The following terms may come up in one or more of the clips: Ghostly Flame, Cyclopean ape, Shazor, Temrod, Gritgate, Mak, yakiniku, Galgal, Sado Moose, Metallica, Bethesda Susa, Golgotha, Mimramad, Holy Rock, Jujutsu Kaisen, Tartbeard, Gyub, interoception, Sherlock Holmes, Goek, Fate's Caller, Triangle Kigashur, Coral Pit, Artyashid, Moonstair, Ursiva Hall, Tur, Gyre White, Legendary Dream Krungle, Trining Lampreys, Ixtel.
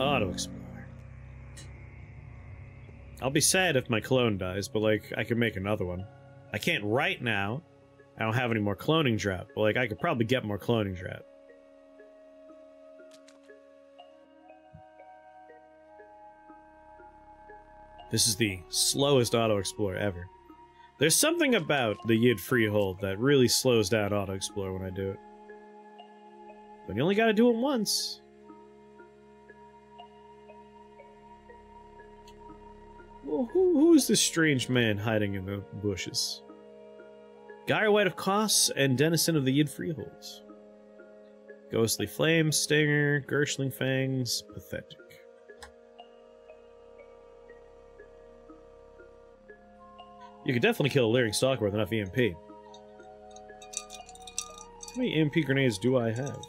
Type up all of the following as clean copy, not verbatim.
ought to explore. I'll be sad if my clone dies, but, like, I can make another one. I can't right now. I don't have any more cloning drop, but, like, I could probably get more cloning drop. This is the slowest auto-explore ever. There's something about the Yid Freehold that really slows down auto-explore when I do it. But you only gotta do it once. Well, who is this strange man hiding in the bushes? Gyre White of Koss and Denison of the Yid Freeholds. Ghostly Flame, Stinger, Gershling Fangs, pathetic. You could definitely kill a Leering Stalker with enough EMP. How many EMP grenades do I have?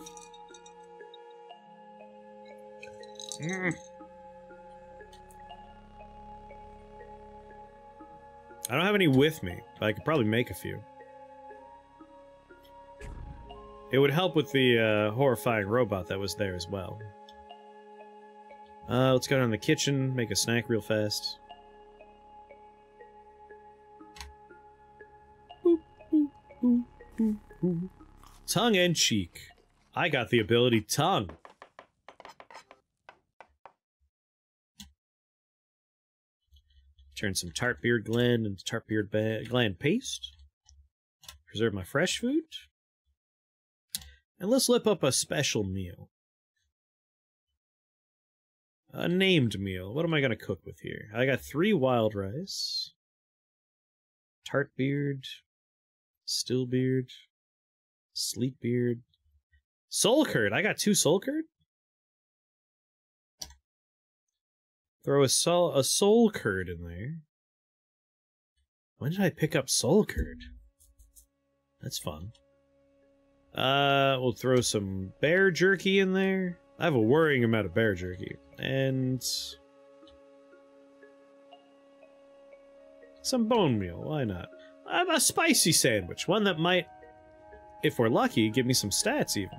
I don't have any with me, but I could probably make a few. It would help with the horrifying robot that was there as well. Let's go down to the kitchen, make a snack real fast. Tongue and cheek. I got the ability tongue. Turn some Tartbeard Gland into Tartbeard Gland paste. Preserve my fresh food. And let's lip up a special meal. A named meal. What am I going to cook with here? I got 3 wild rice. Tartbeard. Stillbeard. Sleepbeard. Soul curd. I got 2 soul curd? Throw a soul curd in there. When did I pick up soul curd? That's fun. We'll throw some bear jerky in there. I have a worrying amount of bear jerky. And some bone meal. Why not? A spicy sandwich. One that might, if we're lucky, give me some stats even.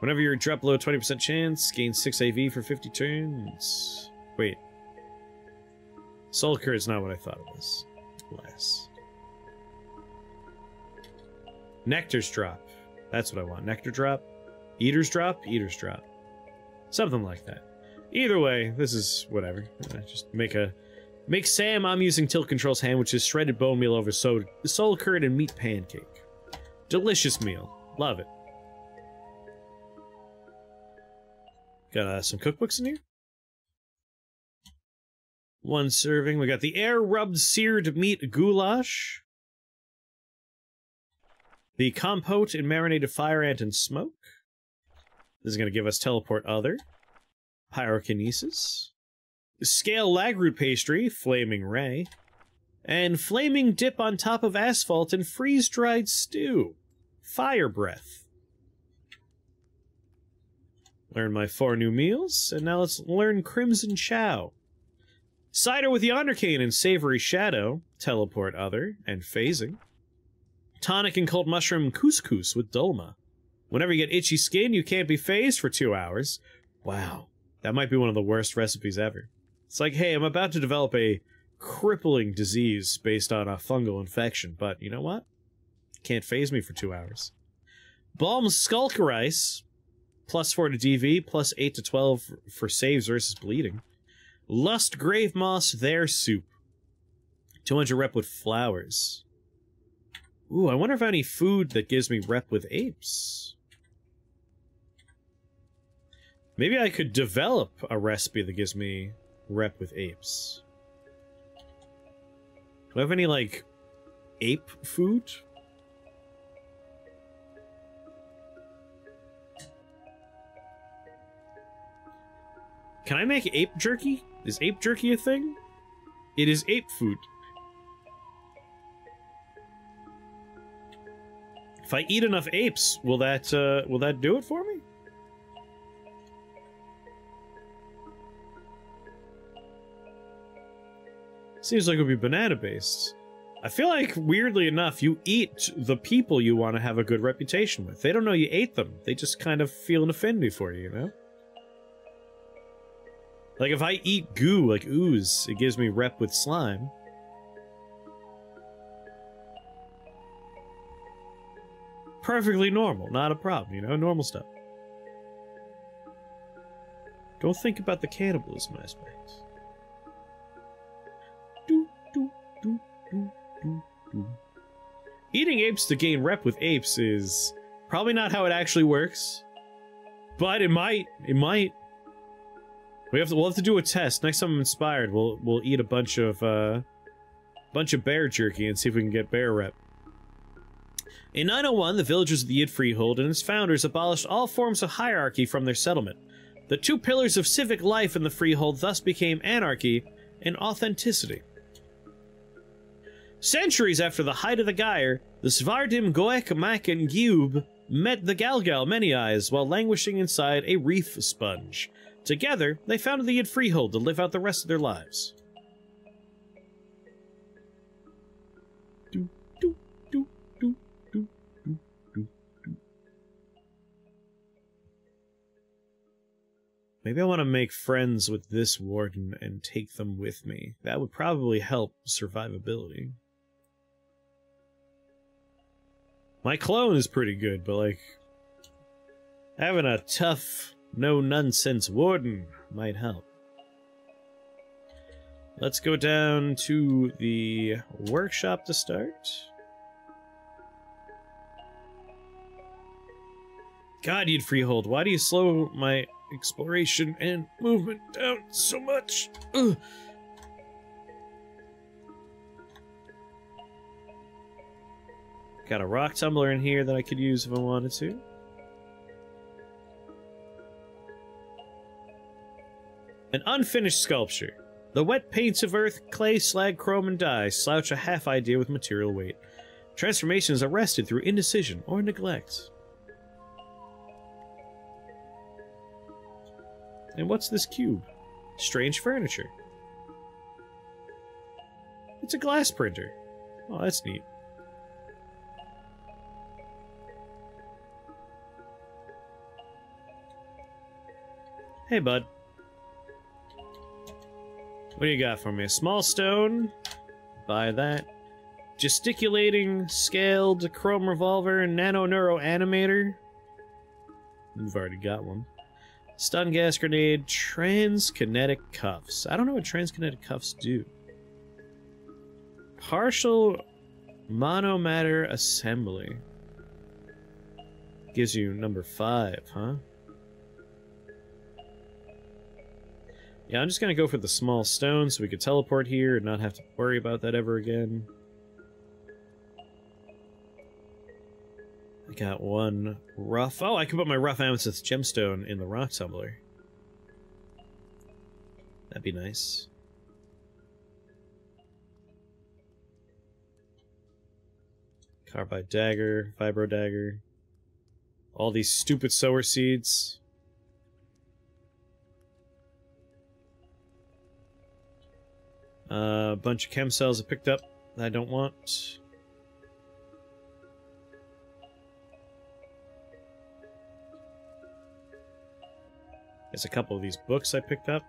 Whenever you're dropped below 20% chance, gain 6 AV for 50 turns. Wait. Soul Curd is not what I thought it was. Less. Nectar's Drop. That's what I want. Nectar Drop. Eater's Drop. Eater's Drop. Something like that. Either way, this is whatever. I just make Sam. I'm using Tilt Control's hand, which is shredded bone meal over soul curd and meat pancake. Delicious meal. Love it. Got some cookbooks in here. 1 serving. We got the air-rubbed seared meat goulash. The compote and marinated fire ant and smoke. This is going to give us teleport other. Pyrokinesis. Scale lagroot pastry, flaming ray. And flaming dip on top of asphalt and freeze-dried stew. Fire breath. Learn my 4 new meals, and now let's learn Crimson Chow. Cider with the Yondercane and Savory Shadow, Teleport Other, and Phasing. Tonic and Cold Mushroom Couscous with Dolma. Whenever you get itchy skin, you can't be phased for 2 hours. Wow, that might be one of the worst recipes ever. It's like, hey, I'm about to develop a crippling disease based on a fungal infection, but you know what? Can't phase me for 2 hours. Balm Skulk Rice. +4 to DV, +8 to 12 for saves versus bleeding. Lust Grave Moss, their soup. 200 rep with flowers. Ooh, I wonder if I have any food that gives me rep with apes. Maybe I could develop a recipe that gives me rep with apes. Do I have any, like, ape food? Can I make ape jerky? Is ape jerky a thing? It is ape food. If I eat enough apes, will that do it for me? Seems like it would be banana based. I feel like, weirdly enough, you eat the people you want to have a good reputation with. They don't know you ate them. They just kind of feel an affinity for you, you know? Like, if I eat goo, like ooze, it gives me rep with slime. Perfectly normal, not a problem, you know? Normal stuff. Don't think about the cannibalism aspect. Eating apes to gain rep with apes is probably not how it actually works, but it might. It might. We'll have to do a test next time I'm inspired. We'll eat a bunch of bear jerky and see if we can get bear rep. In 901, the villagers of the Yid Freehold and its founders abolished all forms of hierarchy from their settlement. The two pillars of civic life in the Freehold thus became anarchy and authenticity. Centuries after the height of the Gyre, the Svardim, Goek, Mak, and Gyub met the Galgal Many Eyes while languishing inside a reef sponge. Together, they founded the Yid Freehold to live out the rest of their lives. Maybe I want to make friends with this warden and take them with me. That would probably help survivability. My clone is pretty good, but like, having a tough, no-nonsense warden might help. Let's go down to the workshop to start. God, Yid Freehold, why do you slow my exploration and movement down so much? Ugh. Got a rock tumbler in here that I could use if I wanted to. An unfinished sculpture. The wet paints of earth, clay, slag, chrome, and dye slouch a half idea with material weight. Transformation is arrested through indecision or neglect. And what's this cube? Strange furniture. It's a glass printer. Oh, that's neat. Hey, bud. What do you got for me? A small stone? Buy that. Gesticulating, scaled, chrome revolver, nano-neuro animator. We've already got one. Stun gas grenade, transkinetic cuffs. I don't know what transkinetic cuffs do. Partial monomatter assembly. Gives you number 5, huh? Yeah, I'm just gonna go for the small stone so we could teleport here and not have to worry about that ever again. I got one rough. Oh, I can put my rough amethyst gemstone in the rock tumbler. That'd be nice. Carbide dagger, vibro dagger. All these stupid sower seeds. A bunch of chem cells I picked up that I don't want. There's a couple of these books I picked up.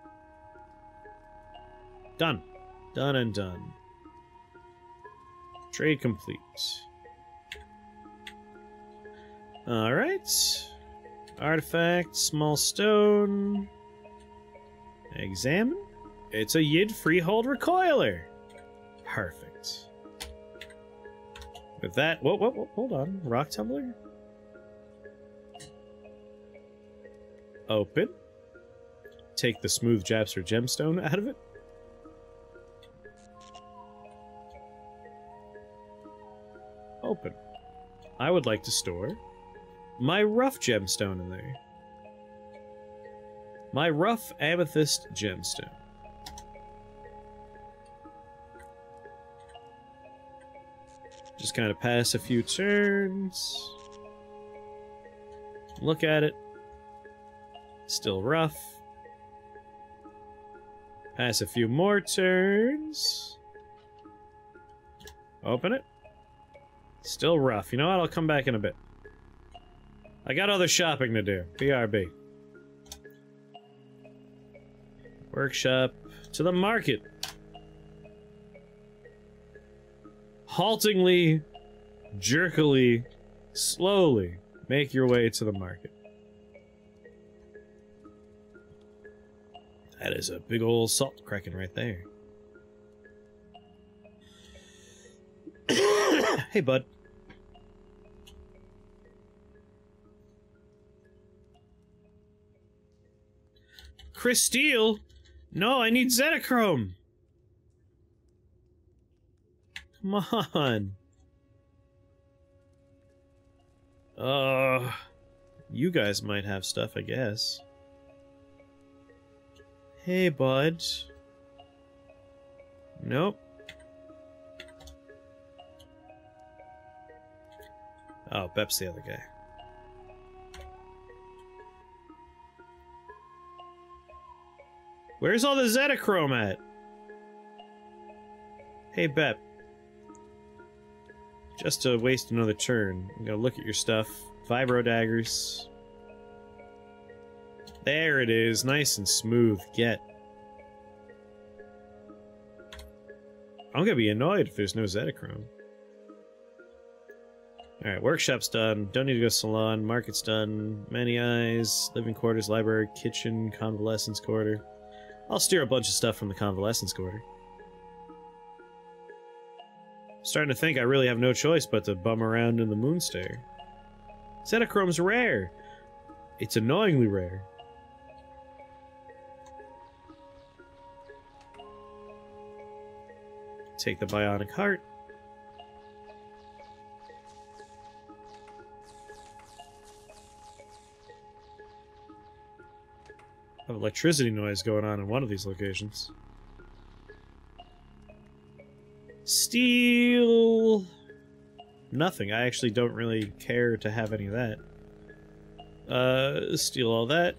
Done. Done and done. Trade complete. Alright. Artifact, small stone. Examine. It's a Yid Freehold recoiler. Perfect. With that, whoa, hold on. Rock tumbler? Open. Take the smooth Japster gemstone out of it. Open. I would like to store my rough gemstone in there. My rough amethyst gemstone. Just kind of pass a few turns. Look at it. Still rough. Pass a few more turns. Open it. Still rough. You know what? I'll come back in a bit. I got other shopping to do. BRB. Workshop. To the market. Haltingly, jerkily, slowly make your way to the market. That is a big old salt kraken right there. Hey, bud. Chris Steele? No, I need Zetachrome. Come on. You guys might have stuff, I guess. Hey, bud. Nope. Oh, Bep's the other guy. Where's all the Zetachrome at? Hey, Bep. Just to waste another turn, I'm gonna look at your stuff. Vibro daggers. There it is, nice and smooth. Get. I'm gonna be annoyed if there's no Zetachrome. Alright, workshop's done. Don't need to go to salon. Market's done. Many Eyes, living quarters, library, kitchen, convalescence quarter. I'll steer a bunch of stuff from the convalescence quarter. Starting to think I really have no choice but to bum around in the Moonstair. Zetachrome's rare. It's annoyingly rare. Take the bionic heart. I have electricity noise going on in one of these locations. Steel. Nothing. I actually don't really care to have any of that. Steal all that.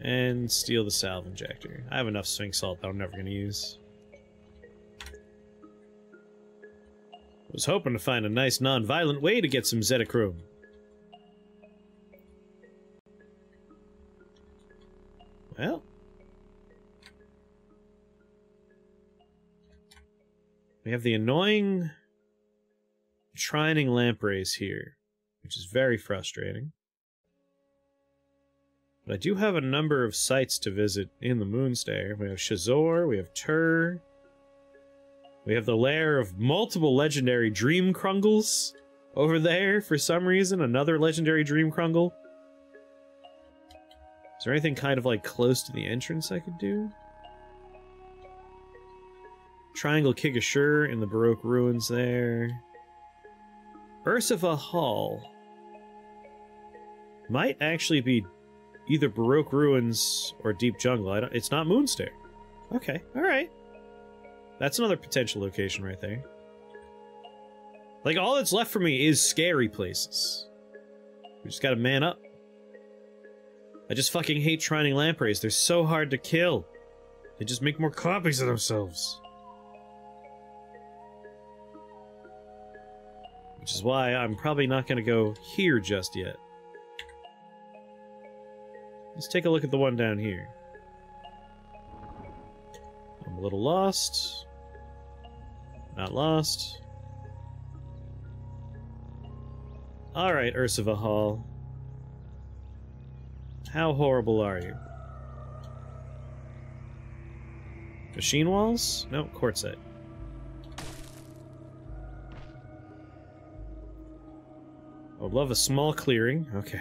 And steal the salve injector. I have enough sphinx salt that I'm never going to use. I was hoping to find a nice non-violent way to get some Zetachrome. Well. We have the annoying Trining Lampreys here, which is very frustrating. But I do have a number of sites to visit in the Moonstair. We have Shazor, we have Tur, we have the lair of multiple Legendary Dream Krungles over there for some reason, another Legendary Dream Krungle. Is there anything kind of like close to the entrance I could do? Triangle Kigashur in the Baroque Ruins there. Ursiva Hall might actually be either Baroque Ruins or Deep Jungle. It's not Moonstair. Okay, alright. That's another potential location right there. Like, all that's left for me is scary places. We just gotta man up. I just fucking hate Trining Lampreys. They're so hard to kill. They just make more copies of themselves. Which is why I'm probably not going to go here just yet. Let's take a look at the one down here. I'm a little lost. Not lost. Alright, Ursiva Hall. How horrible are you? Machine walls? No, quartzite. I would love a small clearing. Okay.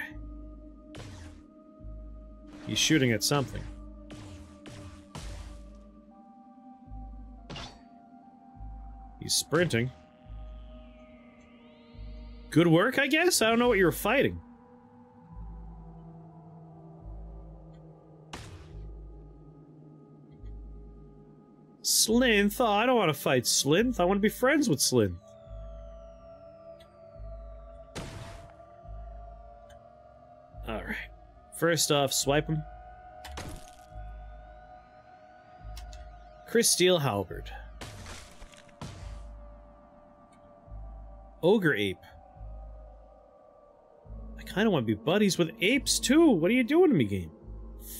He's shooting at something. He's sprinting. Good work, I guess? I don't know what you were fighting. Slinth? Oh, I don't want to fight Slinth. I want to be friends with Slinth. First off, swipe him. Chris Steele Halberd. Ogre ape. I kind of want to be buddies with apes, too. What are you doing to me, game?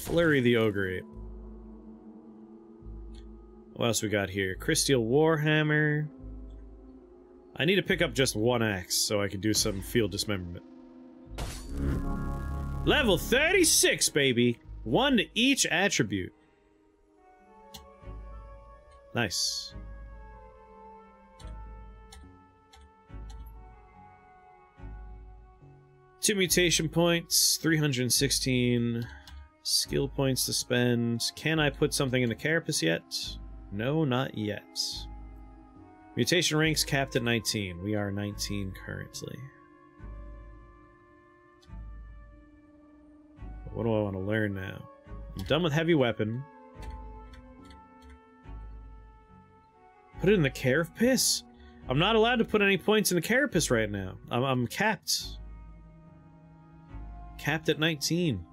Flurry the ogre ape. What else we got here? Crystal Warhammer. I need to pick up just one axe so I can do some field dismemberment. Level 36, baby! One to each attribute. Nice. Two mutation points, 316 skill points to spend. Can I put something in the carapace yet? No, not yet. Mutation ranks capped at 19. We are 19 currently. What do I want to learn now? I'm done with heavy weapon. Put it in the carapace? I'm not allowed to put any points in the carapace right now. I'm capped. Capped at 19.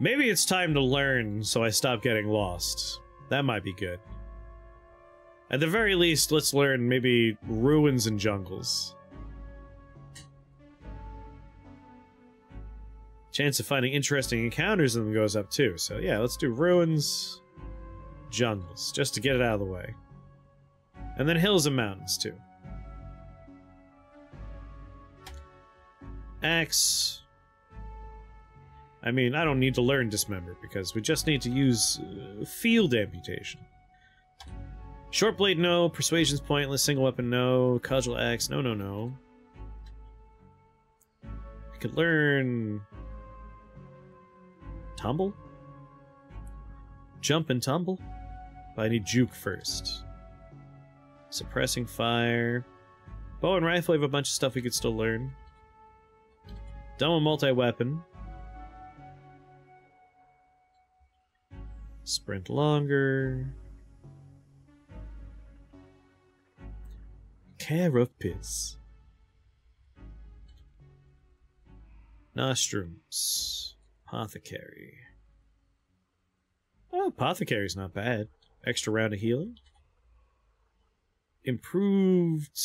Maybe it's time to learn so I stop getting lost. That might be good. At the very least, let's learn maybe ruins and jungles. Chance of finding interesting encounters in them goes up too. So yeah, let's do ruins, jungles, just to get it out of the way. And then hills and mountains too. Axe. I mean, I don't need to learn dismember because we just need to use field amputation. Short blade, no. Persuasion's pointless. Single weapon, no. Cudgel axe, no, no, no. I could learn... tumble? Jump and tumble? But I need juke first. Suppressing fire. Bow and rifle, I have a bunch of stuff we could still learn. Done with multi-weapon. Sprint longer. Carapace. Nostrums. Apothecary. Oh, apothecary's not bad. Extra round of healing. Improved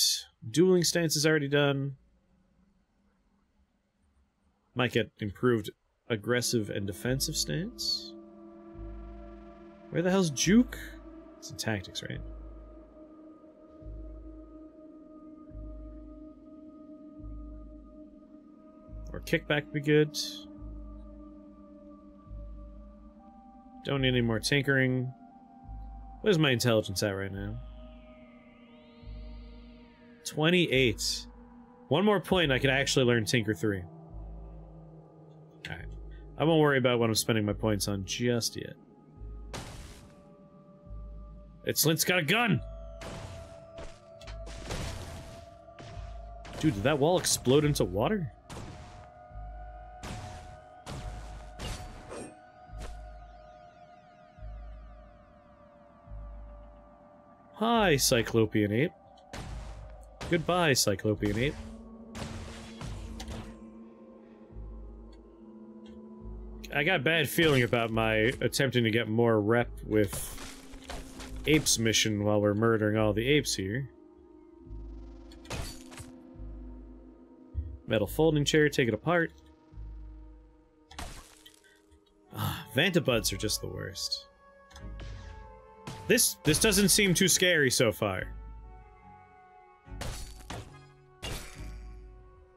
dueling stance is already done. Might get improved aggressive and defensive stance. Where the hell's juke? It's in tactics, right? Or kickback would be good. Don't need any more tinkering. Where's my intelligence at right now? 28. One more point, I could actually learn Tinker 3. Alright. I won't worry about what I'm spending my points on just yet. It's Lint's got a gun! Dude, did that wall explode into water? Hi, Cyclopean ape. Goodbye, Cyclopean ape. I got a bad feeling about my attempting to get more rep with apes mission while we're murdering all the apes here. Metal folding chair, take it apart. Vantabuds are just the worst. This doesn't seem too scary so far.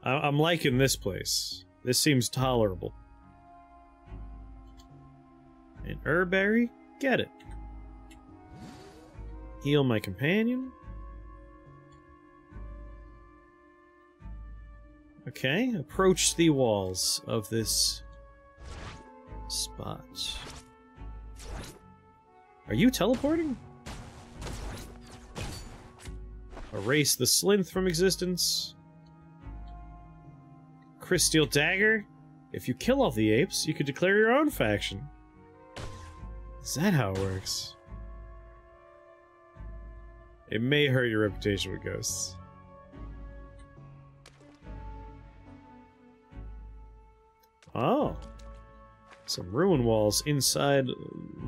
I'm liking this place. This seems tolerable. An herberry? Get it. Heal my companion. Okay, approach the walls of this spot. Are you teleporting? Erase the Slinth from existence. Crystal Dagger. If you kill all the apes, you could declare your own faction. Is that how it works? It may hurt your reputation with ghosts. Oh. Some ruin walls inside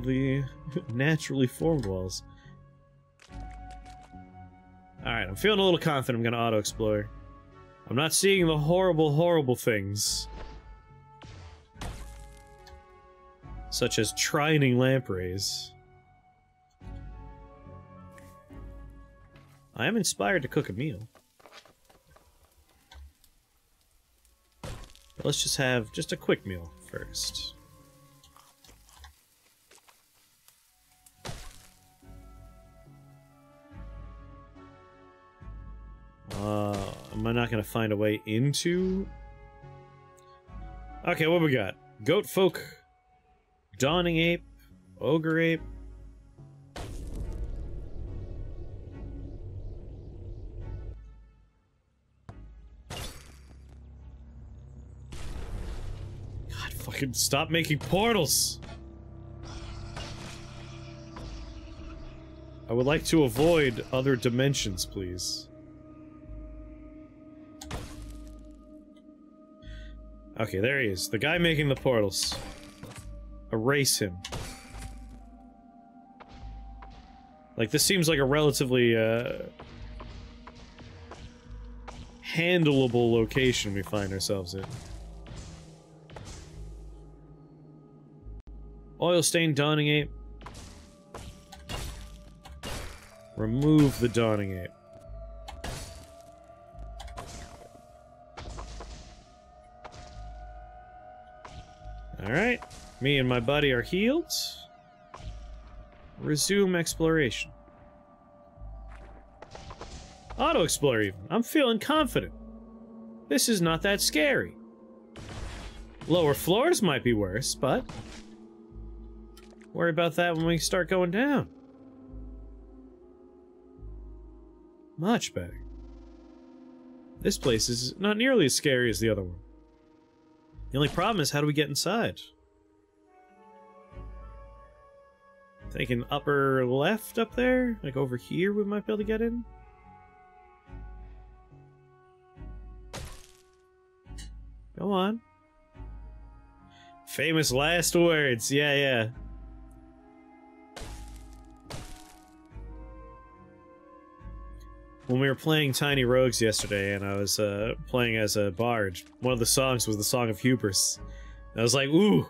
the naturally formed walls. Alright, I'm feeling a little confident I'm gonna auto-explore. I'm not seeing the horrible, horrible things. Such as Trining Lampreys. I am inspired to cook a meal. But let's just have just a quick meal first. Am I not gonna find a way into? Okay, what we got? Goat folk, dawning ape, ogre ape. God, fucking stop making portals! I would like to avoid other dimensions, please. Okay, there he is. The guy making the portals. Erase him. Like, this seems like a relatively, handleable location we find ourselves in. Oil-stained dawning ape. Remove the dawning ape. Alright, me and my buddy are healed. Resume exploration. Auto-explore even. I'm feeling confident. This is not that scary. Lower floors might be worse, but... worry about that when we start going down. Much better. This place is not nearly as scary as the other one. The only problem is, how do we get inside? I'm thinking upper left up there? Like over here we might be able to get in? Go on. Famous last words, yeah. When we were playing Tiny Rogues yesterday, and I was playing as a bard, one of the songs was the Song of Hubris. And I was like, ooh,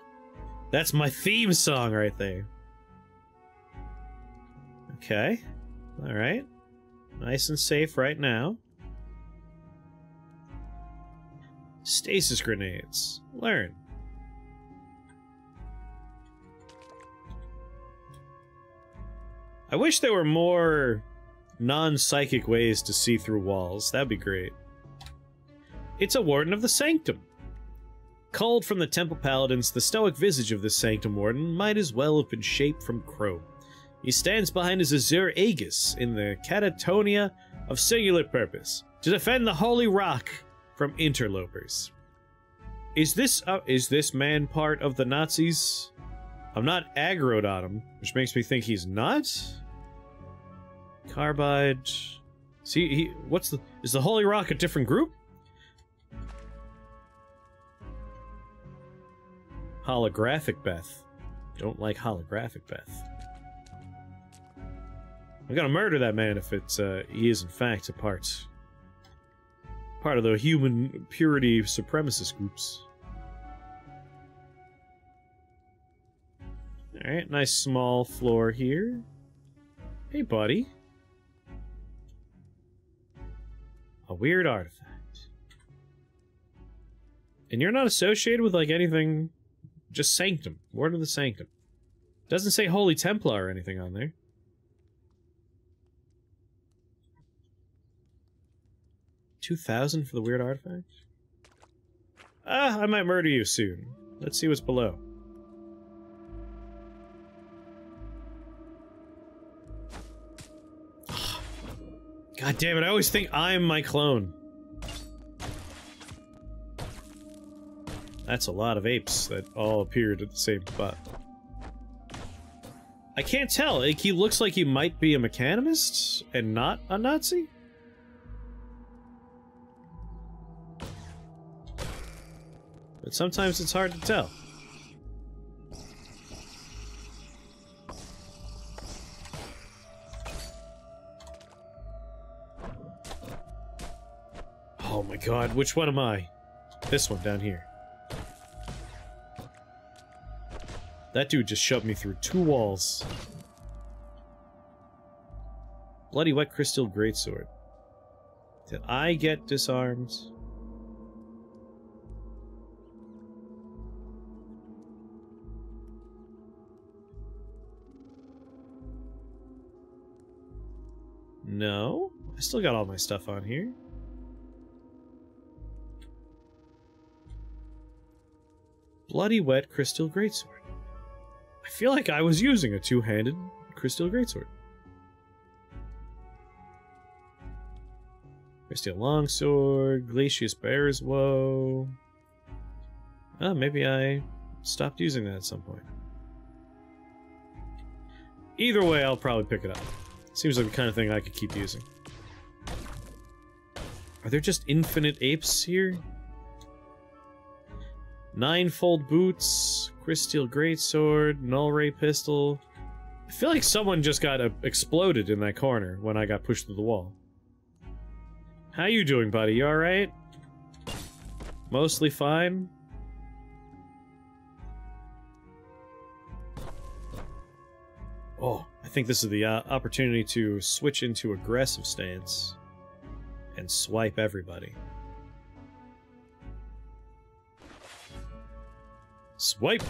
that's my theme song right there. Okay, alright. Nice and safe right now. Stasis grenades. Learn. I wish there were more... non-psychic ways to see through walls. That'd be great. It's a Warden of the Sanctum. Culled from the Temple Paladins, the stoic visage of this Sanctum Warden might as well have been shaped from crow. He stands behind his azure aegis in the catatonia of singular purpose, to defend the Holy Rock from interlopers. Is this man part of the Nazis? I'm not aggroed on him, which makes me think he's not? Carbide. See, is the Holy Rock a different group? Holographic Beth. Don't like holographic Beth. I'm gonna murder that man if it's, he is in fact a part of the human purity supremacist groups. Alright, nice small floor here. Hey, buddy. A weird artifact. And you're not associated with, like, anything... just Sanctum. Word of the Sanctum. Doesn't say Holy Templar or anything on there. $2,000 for the weird artifact? Ah, I might murder you soon. Let's see what's below. God damn it, I always think I'm my clone. That's a lot of apes that all appeared at the same spot. I can't tell. Like, he looks like he might be a mechanomist and not a Nazi. But sometimes it's hard to tell. Oh my god, which one am I? This one down here. That dude just shoved me through two walls. Bloody wet crystal greatsword. Did I get disarmed? No, I still got all my stuff on here. Bloody wet crystal greatsword. I feel like I was using a two-handed crystal greatsword. Crystal longsword, Glacius Bear's Woe. Oh, maybe I stopped using that at some point. Either way, I'll probably pick it up. Seems like the kind of thing I could keep using. Are there just infinite apes here? Ninefold boots, Crystal greatsword, null ray pistol. I feel like someone just got exploded in that corner when I got pushed through the wall. How you doing, buddy? You alright? Mostly fine? Oh, I think this is the opportunity to switch into aggressive stance and swipe everybody. Swipe!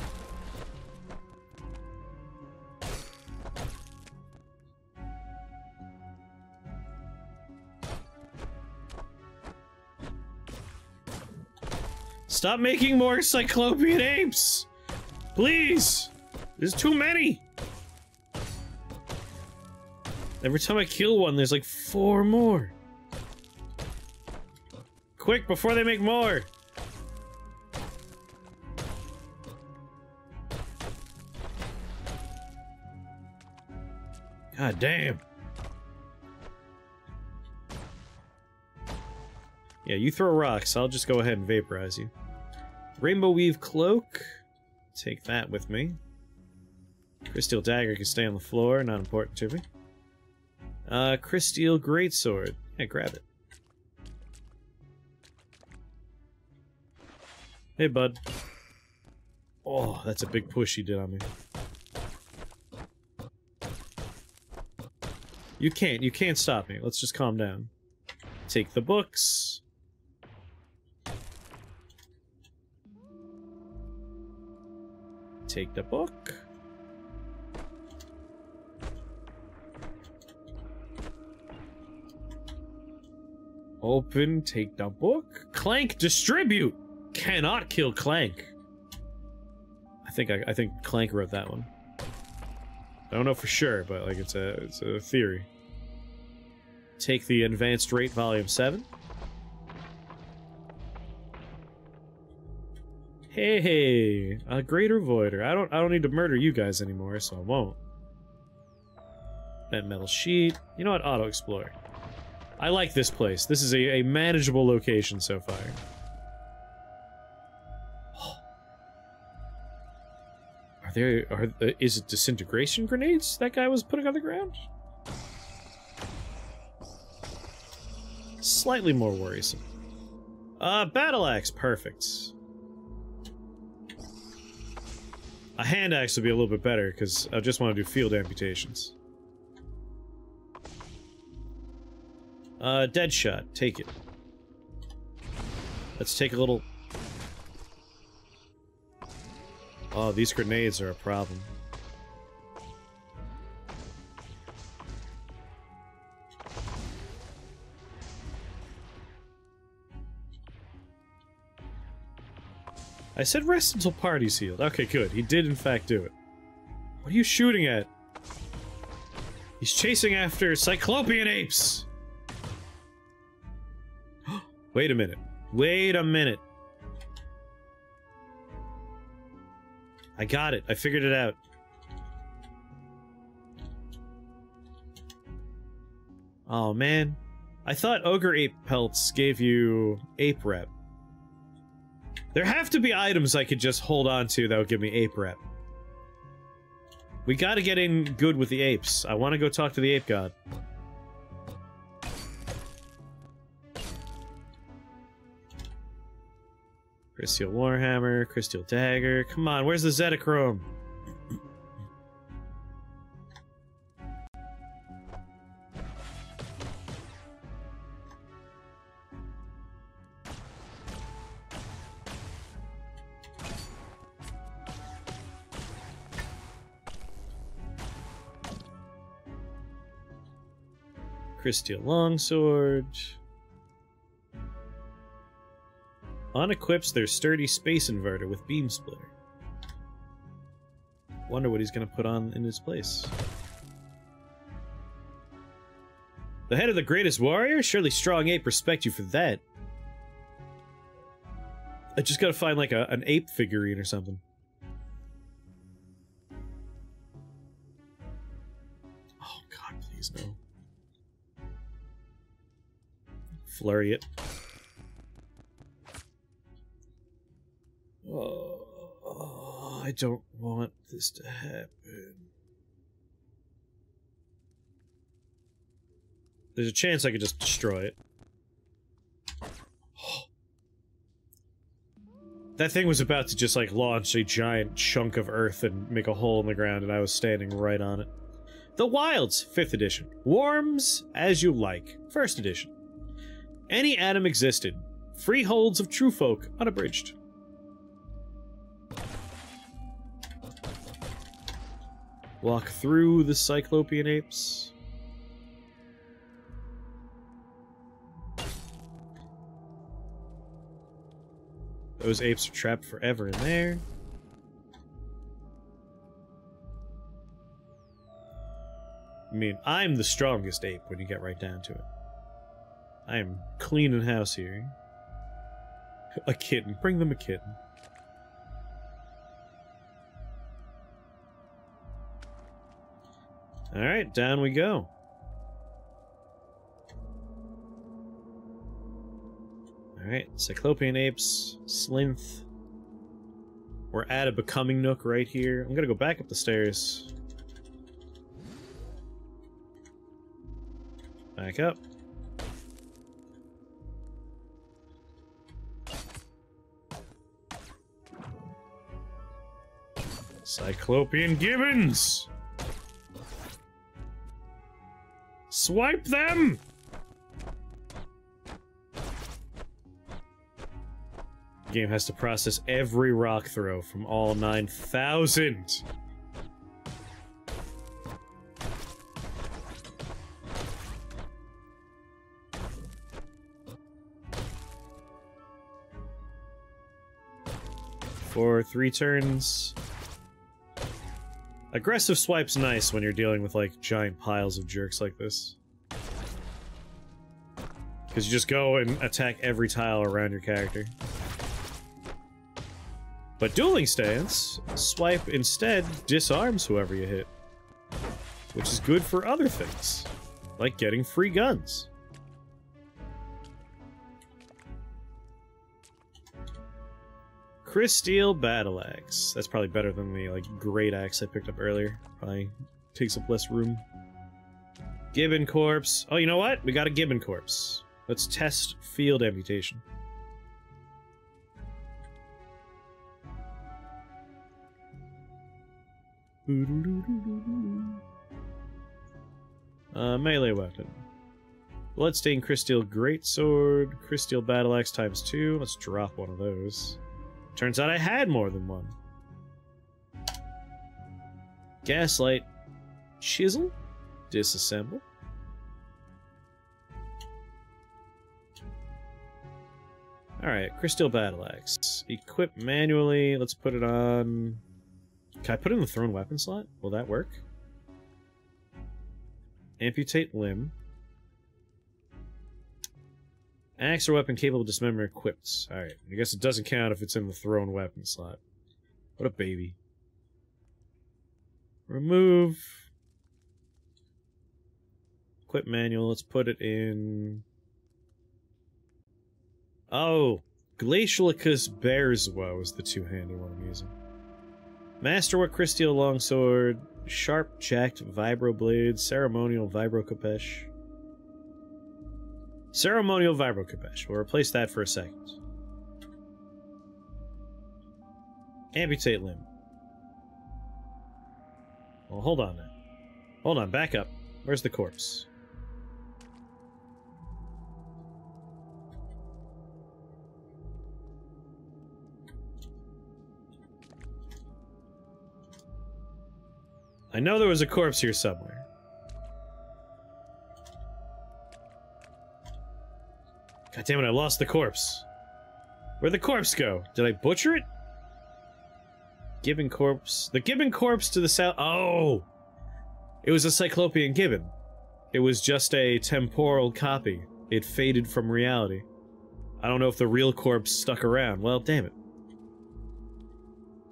Stop making more Cyclopean apes! Please! There's too many! Every time I kill one, there's like 4 more. Quick, before they make more! God damn. Yeah, you throw rocks, I'll just go ahead and vaporize you. Rainbow Weave Cloak. Take that with me. Crystal Dagger can stay on the floor, not important to me. Crystal Greatsword. Yeah, grab it. Hey, bud. Oh, that's a big push you did on me. You can't stop me. Let's just calm down. Take the books. Take the book. Open, take the book. Clank, distribute! Cannot kill Clank. I think Clank wrote that one. I don't know for sure, but like it's a theory. Take the Advanced Rate Volume 7. Hey, a greater voider. I don't need to murder you guys anymore, so I won't. Bent metal sheet. You know what? Auto explore. I like this place. This is a manageable location so far. Oh. Is it disintegration grenades that guy was putting on the ground? Slightly more worrisome. Battle axe, perfect. A hand axe would be a little bit better, because I just want to do field amputations. Dead shot, take it. Let's take a little... Oh, these grenades are a problem. I said rest until party's healed. Okay, good. He did, in fact, do it. What are you shooting at? He's chasing after Cyclopean apes! Wait a minute. Wait a minute. I got it. I figured it out. Oh, man. I thought ogre ape pelts gave you ape rep. There have to be items I could just hold on to that would give me ape rep. We gotta get in good with the apes. I wanna go talk to the ape god. Crystal Warhammer, Crystal Dagger. Come on, where's the Zetachrome? Crystal Longsword. Unequips their sturdy space inverter with beam splitter. Wonder what he's gonna put on in his place. The head of the greatest warrior? Surely Strong Ape respect you for that. I just gotta find like an ape figurine or something. Oh god, please no. Flurry it. Oh, I don't want this to happen. There's a chance I could just destroy it. Oh. That thing was about to just like launch a giant chunk of earth and make a hole in the ground, and I was standing right on it. The Wilds, 5th edition. Warms as you like, 1st edition. Any atom existed. Freeholds of true folk, unabridged. Walk through the Cyclopean apes. Those apes are trapped forever in there. I mean, I'm the strongest ape when you get right down to it. I am cleaning house here. A kitten. Bring them a kitten. All right, down we go. All right, Cyclopean apes, Slinth. We're at a becoming nook right here. I'm gonna go back up the stairs. Back up. Cyclopean Gibbons! Swipe them! The game has to process every rock throw from all 9,000! For 3 turns. Aggressive swipe's nice when you're dealing with, like, giant piles of jerks like this. Because you just go and attack every tile around your character. But dueling stance, swipe instead disarms whoever you hit. Which is good for other things. Like getting free guns. Crystal Battle Axe. That's probably better than the, like, great axe I picked up earlier. Probably takes up less room. Gibbon Corpse. Oh, you know what? We got a Gibbon Corpse. Let's test field amputation. Melee weapon. Bloodstained Crystal Greatsword. Crystal Battle Axe ×2. Let's drop one of those. Turns out I had more than one. Gaslight Chisel. Disassemble. Alright, Crystal Battle Axe. Equip manually. Let's put it on... Can I put it in the thrown weapon slot? Will that work? Amputate limb. Axe or weapon capable of dismember equipped. Alright, I guess it doesn't count if it's in the thrown weapon slot. What a baby. Remove. Equip manual, let's put it in... Oh! Glacialicus Bearswa was the two-handed one I'm using. Masterwork Crystal Longsword, Sharp Jacked Vibroblade, Ceremonial Vibrocapesh. Ceremonial Vibrocapesh. We'll replace that for a second. Amputate limb. Well, hold on now. Hold on, back up. Where's the corpse? I know there was a corpse here somewhere. God damn it, I lost the corpse. Where'd the corpse go? Did I butcher it? Gibbon corpse. The Gibbon corpse to the south. Oh! It was a Cyclopean Gibbon. It was just a temporal copy. It faded from reality. I don't know if the real corpse stuck around. Well, damn it.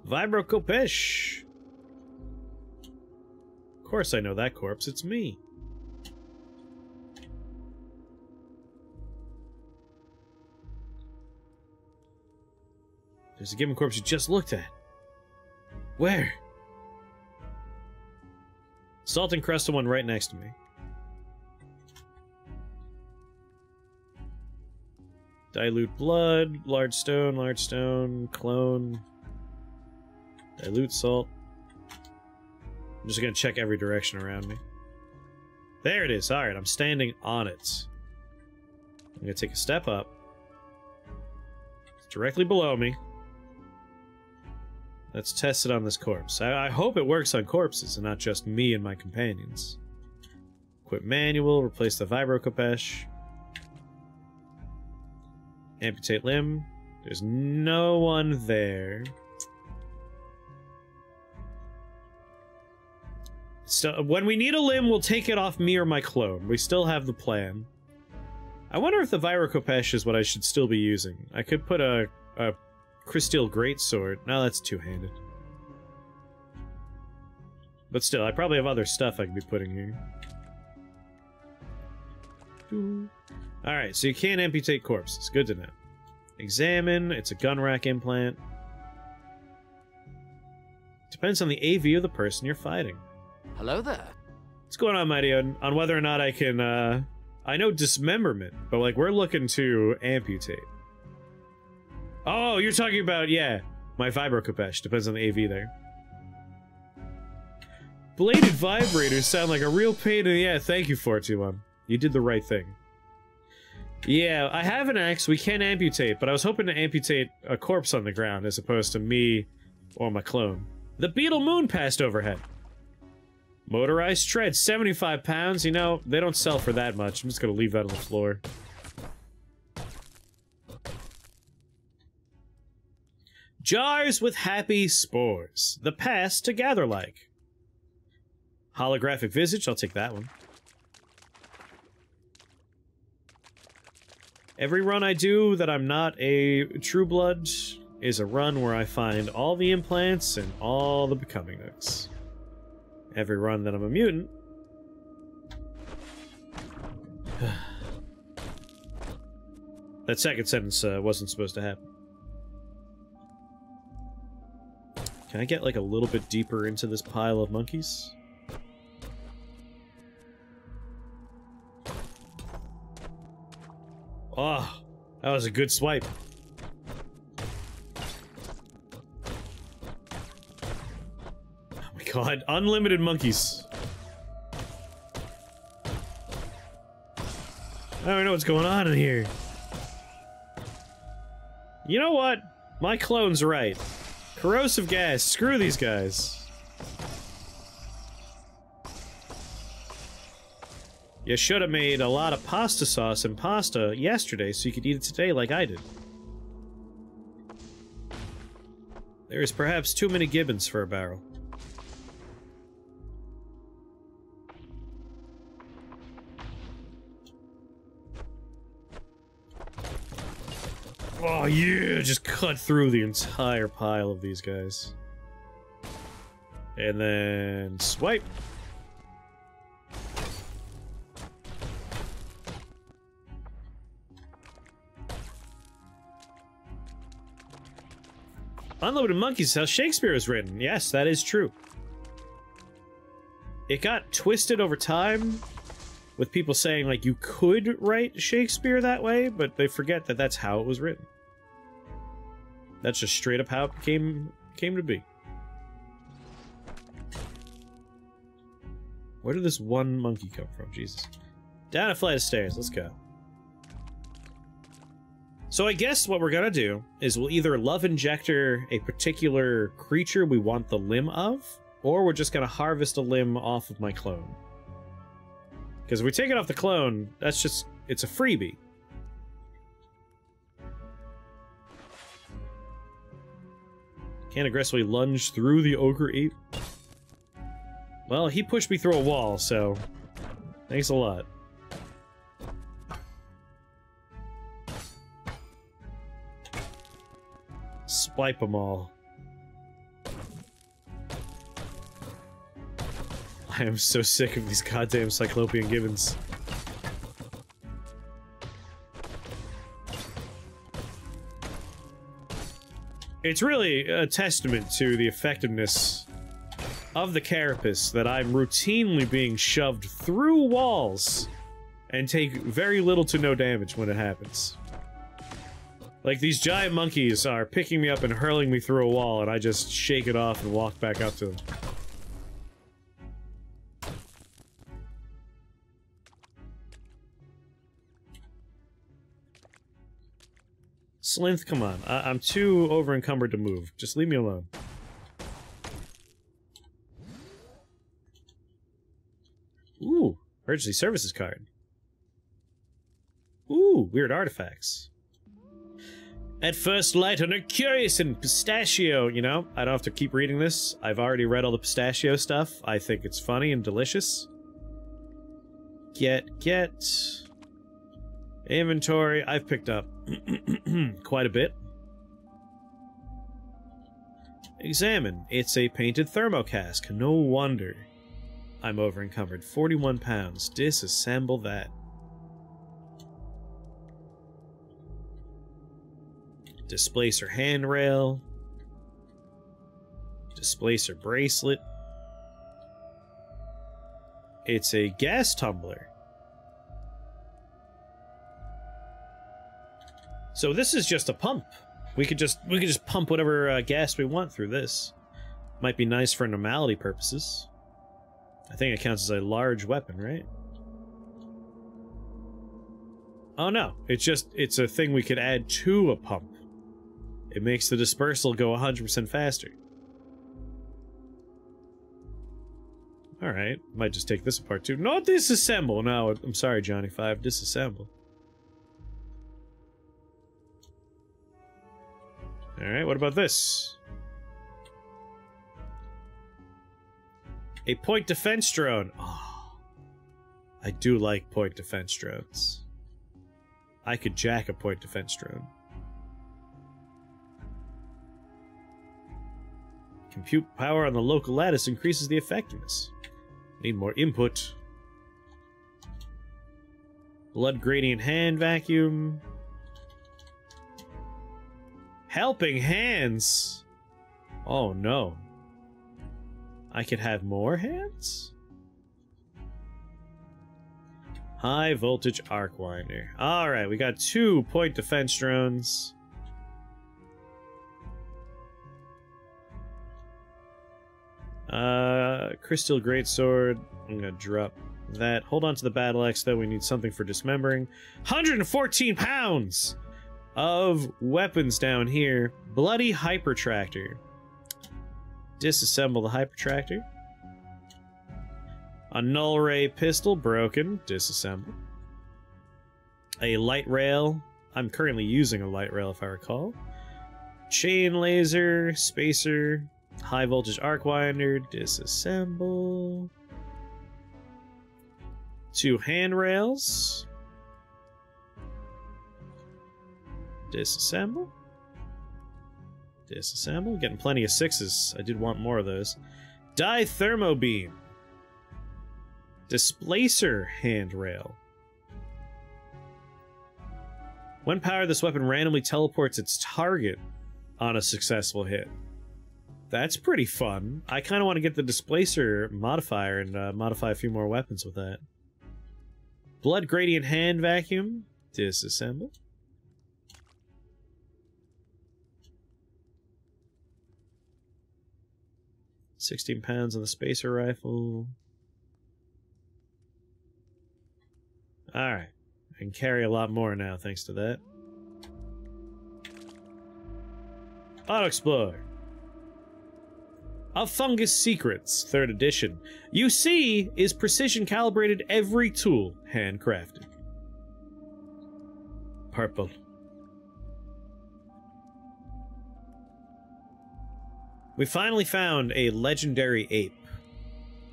Vibrokopesh! Of course I know that corpse. It's me. There's a Gibbon corpse you just looked at. Where? Salt and crust, the one right next to me. Dilute blood, large stone, clone. Dilute salt. I'm just gonna check every direction around me. There it is, alright, I'm standing on it. I'm gonna take a step up. It's directly below me. Let's test it on this corpse. I hope it works on corpses and not just me and my companions. Equip manual, replace the vibrokopesh. Amputate limb. There's no one there. So when we need a limb, we'll take it off me or my clone. We still have the plan. I wonder if the vibrokopesh is what I should still be using. I could put a Crystal Greatsword. No, that's two-handed. But still, I probably have other stuff I could be putting here. Alright, so you can't amputate corpses. Good to know. Examine. It's a gun rack implant. Depends on the AV of the person you're fighting. Hello there. What's going on, Mighty? On whether or not I can, I know dismemberment, but, like, we're looking to amputate. Oh, you're talking about, yeah, my vibrokopesh. Depends on the AV there. Bladed vibrators sound like a real pain in the ass. Thank you, 421. You did the right thing. Yeah, I have an axe. We can amputate, but I was hoping to amputate a corpse on the ground as opposed to me or my clone. The beetle moon passed overhead. Motorized tread, 75 pounds. You know, they don't sell for that much. I'm just going to leave that on the floor. Jars with happy spores. The past to gather like. Holographic visage. I'll take that one. Every run I do that I'm not a True Blood is a run where I find all the implants and all the becoming nooks. Every run that I'm a mutant. That second sentence wasn't supposed to happen. Can I get, like, a little bit deeper into this pile of monkeys? Oh, that was a good swipe. Oh my god, unlimited monkeys. I don't know what's going on in here. You know what? My clone's right. Corrosive gas. Screw these guys. You should have made a lot of pasta sauce and pasta yesterday so you could eat it today like I did. There is perhaps too many gibbons for a barrel. Oh yeah, just cut through the entire pile of these guys. And then swipe. Unloaded monkeys is how Shakespeare is written. Yes, that is true. It got twisted over time. With people saying, like, you could write Shakespeare that way, but they forget that that's how it was written. That's just straight up how it became came to be. Where did this one monkey come from? Jesus. Down a flight of stairs. Let's go. So I guess what we're gonna do is we'll either love injector a particular creature we want the limb of, or we're just gonna harvest a limb off of my clone. Because if we take it off the clone, that's just, it's a freebie. Can't aggressively lunge through the ogre ape. Well, he pushed me through a wall, so thanks a lot. Swipe them all. I am so sick of these goddamn Cyclopean Gibbons. It's really a testament to the effectiveness of the carapace that I'm routinely being shoved through walls and take very little to no damage when it happens. Like, these giant monkeys are picking me up and hurling me through a wall, and I just shake it off and walk back up to them. Slinth, come on. I'm too over-encumbered to move. Just leave me alone. Ooh, emergency services card. Ooh, weird artifacts. At first light on her curious and pistachio, you know? I don't have to keep reading this. I've already read all the pistachio stuff. I think it's funny and delicious. Get. Inventory, I've picked up quite a bit. Examine. It's a painted thermocask. No wonder I'm over-encumbered. 41 pounds. Disassemble that. Displacer handrail. Displacer bracelet. It's a gas tumbler. So this is just a pump. We could just pump whatever gas we want through this. Might be nice for normality purposes. I think it counts as a large weapon, right? Oh no, it's a thing we could add to a pump. It makes the dispersal go 100% faster. Alright, might just take this apart too. No, disassemble! No, I'm sorry, Johnny Five, disassemble. Alright, what about this? A point defense drone! Oh, I do like point defense drones. I could jack a point defense drone. Compute power on the local lattice increases the effectiveness. Need more input. Blood gradient hand vacuum. Helping hands! Oh no. I could have more hands? High voltage arc winder. Alright, we got 2 point defense drones. Crystal Greatsword. I'm gonna drop that. Hold on to the battle axe, though. We need something for dismembering. 114 pounds of weapons down here. Bloody hypertractor. Disassemble the hypertractor. A null ray pistol, broken. Disassemble. A light rail. I'm currently using a light rail, if I recall. Chain laser, spacer. High voltage arc winder, disassemble. 2 handrails. Disassemble. Disassemble. Getting plenty of 6s. I did want more of those. Dye thermo beam. Displacer handrail. When powered, this weapon randomly teleports its target on a successful hit. That's pretty fun. I kind of want to get the displacer modifier and modify a few more weapons with that. Blood gradient hand vacuum. Disassemble. 16 pounds on the spacer rifle. Alright. I can carry a lot more now thanks to that. Auto Explorer. Of Fungus Secrets, 3rd edition. UC is precision calibrated every tool, handcrafted. Purple. We finally found a legendary ape.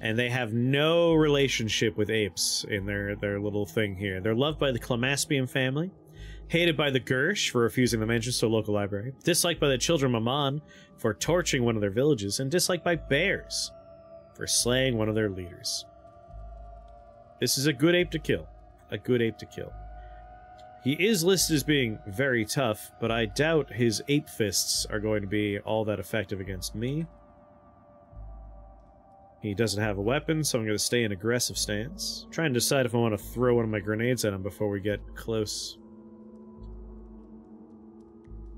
And they have no relationship with apes in their little thing here. They're loved by the Clamaspian family. Hated by the Gersh for refusing them entrance to a local library. Disliked by the children Maman for torching one of their villages. And disliked by bears for slaying one of their leaders. This is a good ape to kill. A good ape to kill. He is listed as being very tough, but I doubt his ape fists are going to be all that effective against me. He doesn't have a weapon, so I'm going to stay in aggressive stance. Try and decide if I want to throw one of my grenades at him before we get close.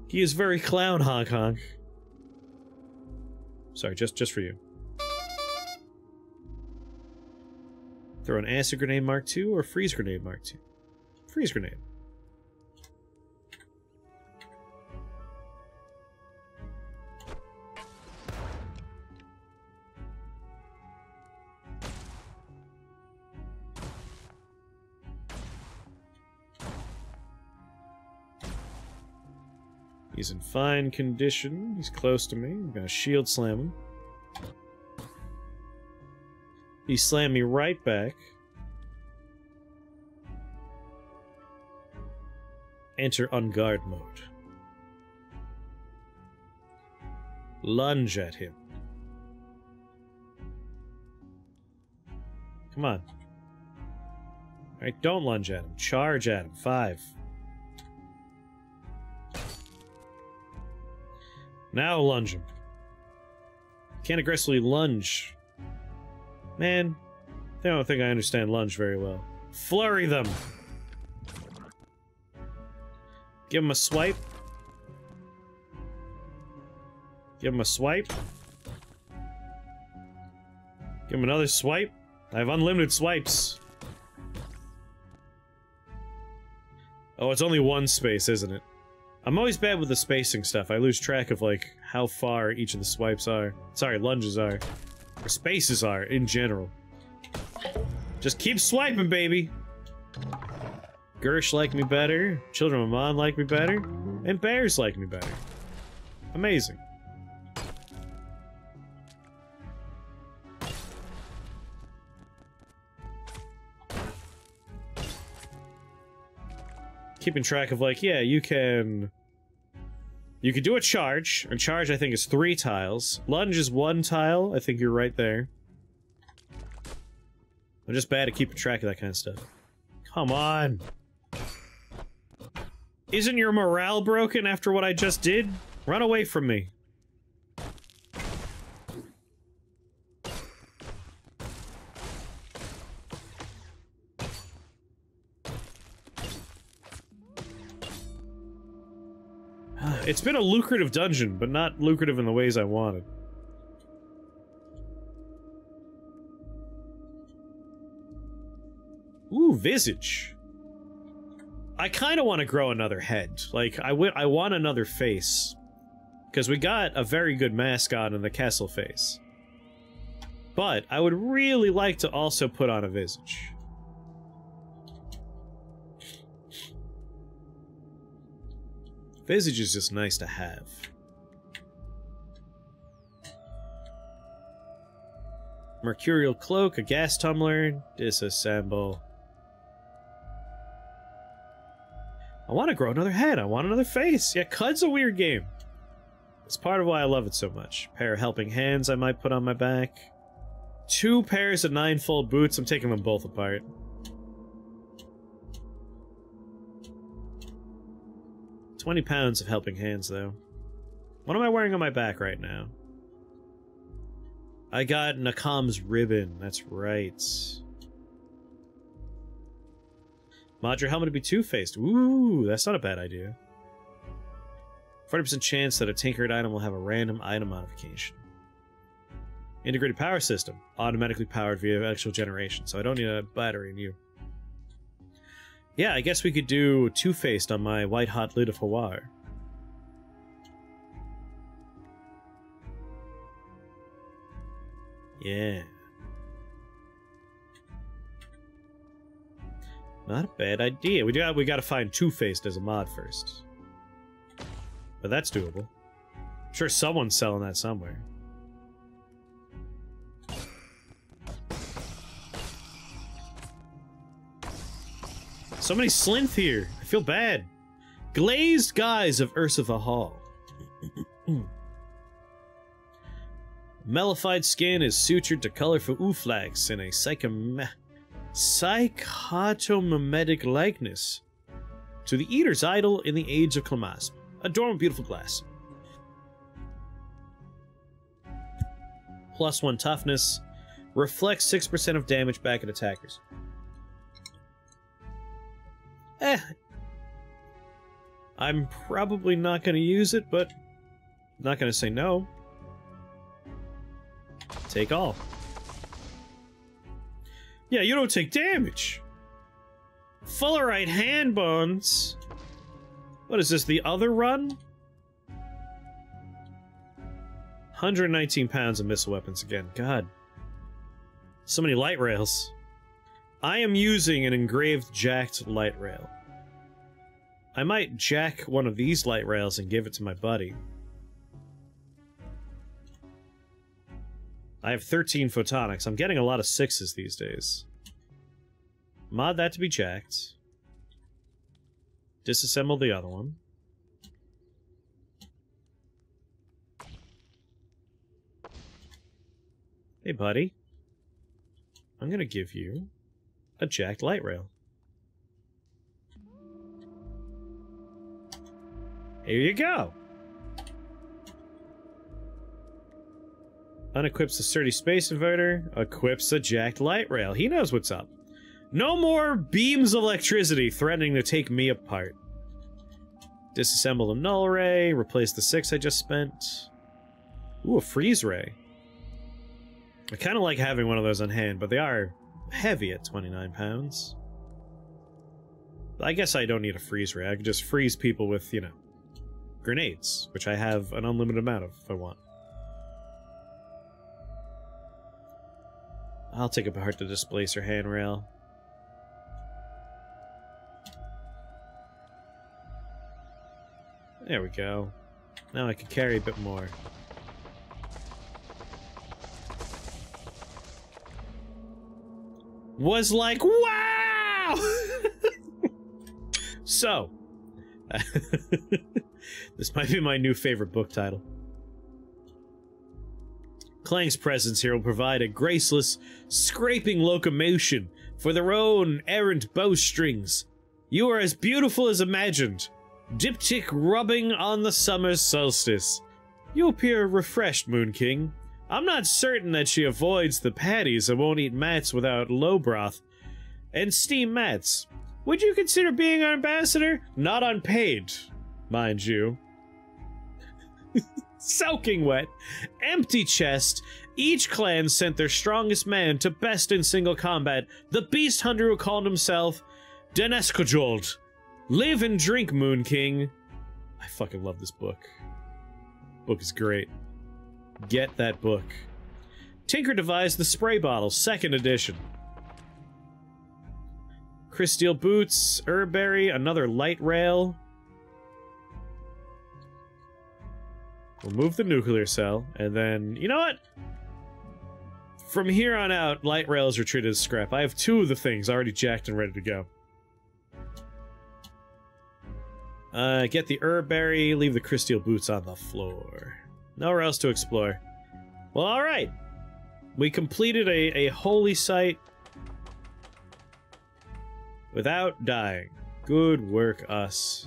He is very clown, Hong Kong. Sorry, just for you. Throw an acid grenade Mark II or freeze grenade Mark II? Freeze grenade. He's in fine condition. He's close to me. I'm gonna shield slam him. He slammed me right back. Enter on guard mode. Lunge at him. Come on. Alright, don't lunge at him. Charge at him. 5. Now lunge him. Can't aggressively lunge. Man, I don't think I understand lunge very well. Flurry them! Give him a swipe. Give him a swipe. Give him another swipe. I have unlimited swipes. Oh, it's only one space, isn't it? I'm always bad with the spacing stuff. I lose track of, like, how far each of the swipes are. Sorry, lunges are. Or spaces are, in general. Just keep swiping, baby! Gersh like me better. Children of Mammon like me better. And bears like me better. Amazing. Keeping track of, like, yeah, you can do a charge, and charge I think is 3 tiles. Lunge is 1 tile, I think you're right there. I'm just bad at keeping track of that kind of stuff. Come on! Isn't your morale broken after what I just did? Run away from me. It's been a lucrative dungeon, but not lucrative in the ways I wanted. Ooh, visage. I kind of want to grow another head. Like, I want another face. Because we got a very good mascot in the castle face. But I would really like to also put on a visage. Visage is just nice to have. Mercurial cloak, a gas tumbler, disassemble. I want to grow another head. I want another face. Yeah, Qud's a weird game. It's part of why I love it so much. Pair of helping hands I might put on my back. 2 pairs of 9-fold boots. I'm taking them both apart. £20 of helping hands, though. What am I wearing on my back right now? I got Nakam's ribbon. That's right. Mod your helmet to be two-faced. Ooh, that's not a bad idea. 40% chance that a tinkered item will have a random item modification. Integrated power system. Automatically powered via actual generation. So I don't need a battery in you. Yeah, I guess we could do two-faced on my white-hot lid of Hawar. Yeah. Not a bad idea. We gotta find two-faced as a mod first. But that's doable. I'm sure someone's selling that somewhere. So many Slinth here. I feel bad. Glazed Guys of Ursiva Hall. Mellified skin is sutured to colorful ooflax in a psychotomimetic likeness to the Eater's Idol in the Age of Klamasp. Adorned with beautiful glass. +1 toughness. Reflects 6% of damage back at attackers. I'm probably not going to use it, but not going to say no. Take all. Yeah, you don't take damage. Fullerite hand bones. What is this, the other run? 119 pounds of missile weapons again. God. So many light rails. I am using an engraved jacked light rail. I might jack one of these light rails and give it to my buddy. I have 13 photonics. I'm getting a lot of 6s these days. Mod that to be jacked. Disassemble the other one. Hey, buddy. I'm gonna give you a jacked light rail. Here you go. Unequips the sturdy space inverter. Equips a jacked light rail. He knows what's up. No more beams of electricity threatening to take me apart. Disassemble the null ray. Replace the 6 I just spent. Ooh, a freeze ray. I kind of like having one of those on hand, but they are heavy at 29 pounds. I guess I don't need a freeze ray. I can just freeze people with, you know, grenades, which I have an unlimited amount of if I want. I'll take apart the displacer handrail. There we go. Now I can carry a bit more. Was like, wow! So, this might be my new favorite book title. Clang's presence here will provide a graceless, scraping locomotion for their own errant bowstrings. You are as beautiful as imagined. Diptych rubbing on the summer solstice. You appear refreshed, Moon King. I'm not certain that she avoids the patties and won't eat mats without low broth and steam mats. Would you consider being our ambassador? Not unpaid, mind you. Soaking wet, empty chest, each clan sent their strongest man to best in single combat. The beast hunter who called himself Deneskojold. Live and drink, Moon King. I fucking love this book. Book is great. Get that book. Tinker devised the spray bottle, 2nd edition. Crystal boots, Urberry, another light rail. Remove the nuclear cell, and then, you know what? From here on out, light rails are treated as scrap. I have 2 of the things already jacked and ready to go. Get the Urberry, leave the Crystal boots on the floor. Nowhere else to explore. Well, alright. We completed a holy site without dying. Good work, us.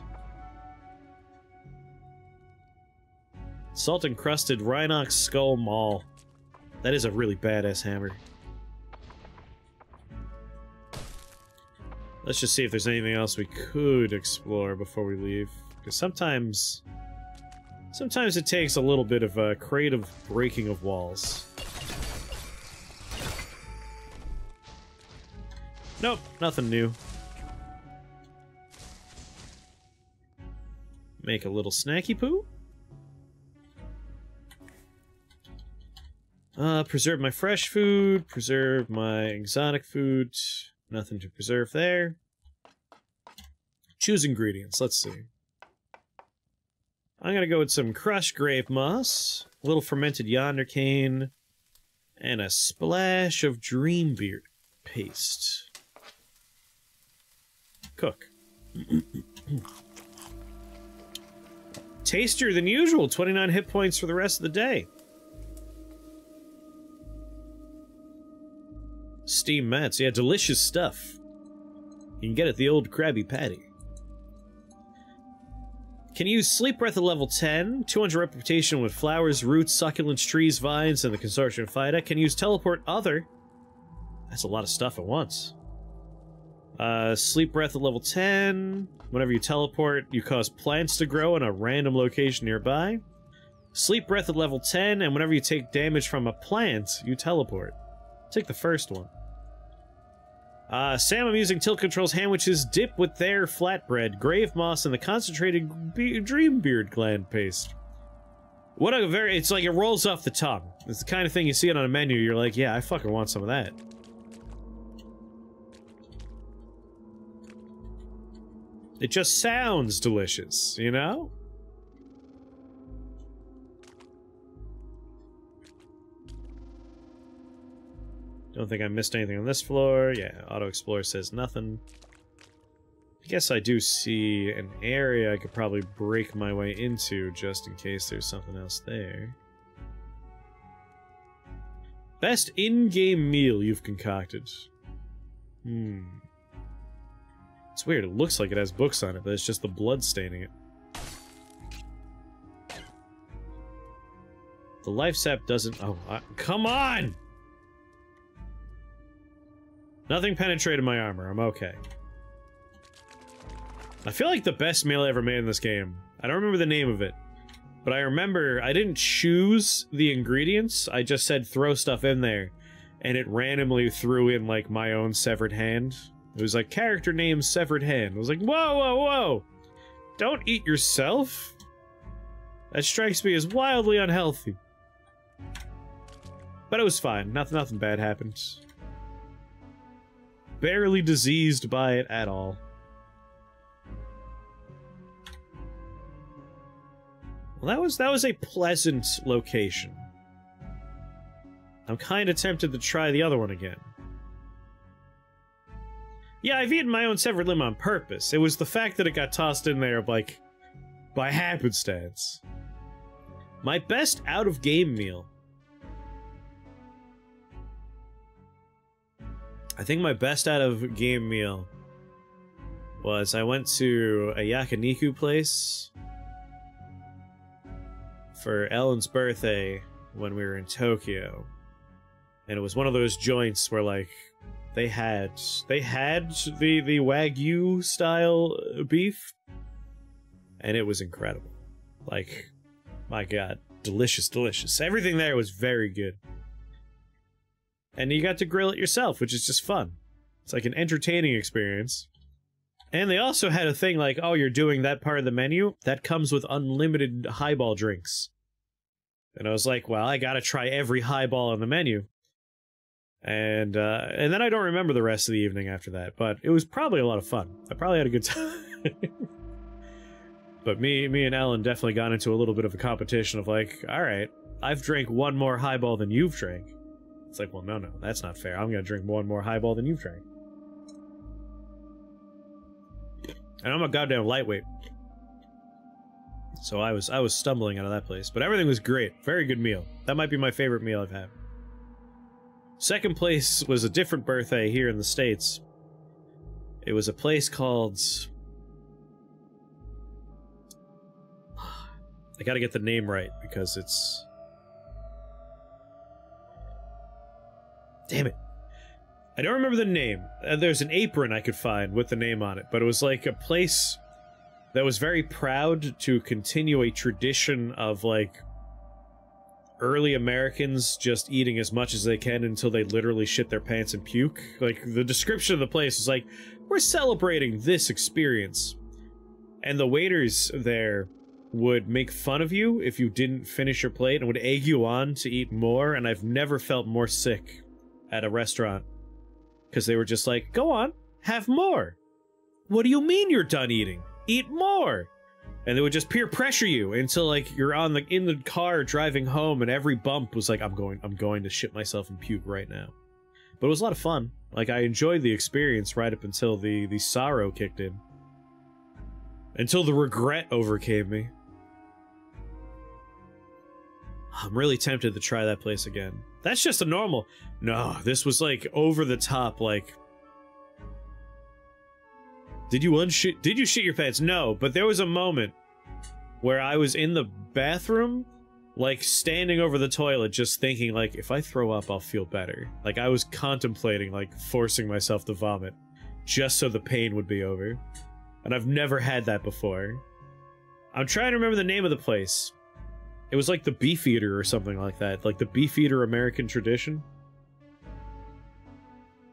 Salt-encrusted Rhinox Skull Maul. That is a really badass hammer. Let's just see if there's anything else we could explore before we leave. Because sometimes... sometimes it takes a little bit of a creative breaking of walls. Nope, nothing new. Make a little snacky poo. Preserve my fresh food, preserve my exotic food. Nothing to preserve there. Choose ingredients, let's see. I'm gonna go with some crushed grape moss, a little fermented yonder cane, and a splash of dreambeard paste. Cook. Tastier than usual, 29 hit points for the rest of the day. Steam mats, yeah, delicious stuff. You can get at the old Krabby Patty. Can use Sleep Breath at level 10, 200 reputation with flowers, roots, succulents, trees, vines, and the Consortium Fida. Can use Teleport Other. That's a lot of stuff at once. Sleep Breath at level 10. Whenever you teleport, you cause plants to grow in a random location nearby. Sleep Breath at level 10, and whenever you take damage from a plant, you teleport. Take the first one. Sam, I'm using Tilt Control's handwiches dip with their flatbread, grave moss, and the concentrated dreambeard gland paste. What a very... It's like it rolls off the tongue. It's the kind of thing you see it on a menu, you're like, yeah, I fucking want some of that. It just sounds delicious, you know? Don't think I missed anything on this floor. Yeah, Auto Explorer says nothing. I guess I do see an area I could probably break my way into just in case there's something else there. Best in-game meal you've concocted. Hmm. It's weird. It looks like it has books on it, but it's just the blood staining it. The life sap doesn't... Oh, come on! Nothing penetrated my armor. I'm okay. I feel like the best meal I ever made in this game. I don't remember the name of it, but I remember I didn't choose the ingredients. I just said throw stuff in there, and it randomly threw in, like, my own severed hand. It was like, character name severed hand. I was like, whoa, whoa, whoa! Don't eat yourself? That strikes me as wildly unhealthy. But it was fine. Nothing bad happened. Barely diseased by it at all. Well, that was a pleasant location. I'm kind of tempted to try the other one again. Yeah, I've eaten my own severed limb on purpose. It was the fact that it got tossed in there, like, by happenstance. My best out-of-game meal. I think my best out-of-game meal was I went to a yakiniku place for Ellen's birthday when we were in Tokyo, and it was one of those joints where, like, they had the wagyu style beef, and it was incredible. Like, my God, delicious, delicious. Everything there was very good. And you got to grill it yourself, which is just fun. It's like an entertaining experience. And they also had a thing like, oh, you're doing that part of the menu? That comes with unlimited highball drinks. And I was like, well, I gotta try every highball on the menu. And then I don't remember the rest of the evening after that, but it was probably a lot of fun. I probably had a good time. But me and Alan definitely got into a little bit of a competition of like, alright, I've drank one more highball than you've drank. It's like, well, no, that's not fair. I'm gonna drink one more highball than you've drank. And I'm a goddamn lightweight. So I was stumbling out of that place. But everything was great. Very good meal. That might be my favorite meal I've had. Second place was a different birthday here in the States. It was a place called... I gotta get the name right, because it's... Damn it. I don't remember the name. There's an apron I could find with the name on it, but it was like a place that was very proud to continue a tradition of, like, early Americans just eating as much as they can until they literally shit their pants and puke. Like, the description of the place is like, we're celebrating this experience. And the waiters there would make fun of you if you didn't finish your plate and would egg you on to eat more, and I've never felt more sick at a restaurant. Because they were just like, go on, have more. What do you mean you're done eating? Eat more! And they would just peer pressure you until, like, you're on the in the car driving home, and every bump was like, I'm going to shit myself and puke right now. But it was a lot of fun. Like, I enjoyed the experience right up until the sorrow kicked in. Until the regret overcame me. I'm really tempted to try that place again. That's just a normal. No, this was like over the top, like, did you shit your pants? No, but there was a moment where I was in the bathroom, like, standing over the toilet, just thinking, like, if I throw up, I'll feel better. Like, I was contemplating, like, forcing myself to vomit, just so the pain would be over. And I've never had that before. I'm trying to remember the name of the place. It was like the Beefeater or something like that. Like the Beefeater American tradition.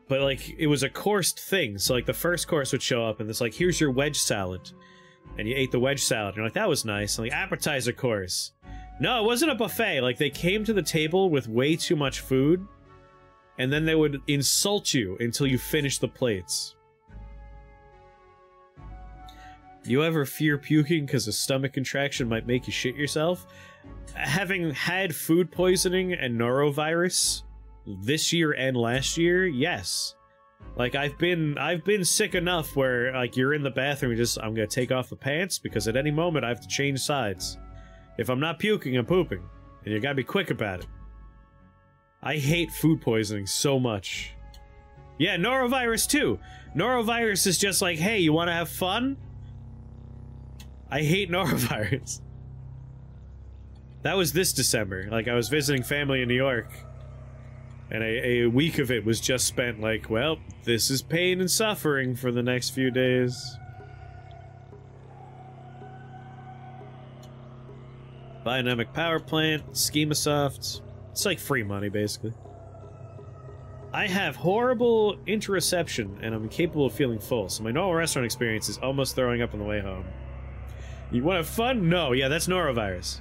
But, like, it was a coursed thing, so, like, the first course would show up, and it's like, here's your wedge salad. And you ate the wedge salad, and you're like, that was nice. And, like, appetizer course. No, it wasn't a buffet. Like, they came to the table with way too much food, and then they would insult you until you finished the plates. You ever fear puking because a stomach contraction might make you shit yourself? Having had food poisoning and norovirus this year and last year, yes. Like, I've been sick enough where, like, you're in the bathroom, you're just, I'm gonna take off the pants because at any moment I have to change sides. If I'm not puking, I'm pooping, and you gotta be quick about it. I hate food poisoning so much. Yeah, norovirus too. Norovirus is just like, hey, you want to have fun? I hate norovirus. That was this December. Like, I was visiting family in New York. And a week of it was just spent like, well, this is pain and suffering for the next few days. Biodynamic power plant, Schemasoft. It's like free money, basically. I have horrible interoception, and I'm incapable of feeling full, so my normal restaurant experience is almost throwing up on the way home. You want to have fun? No, yeah, that's norovirus.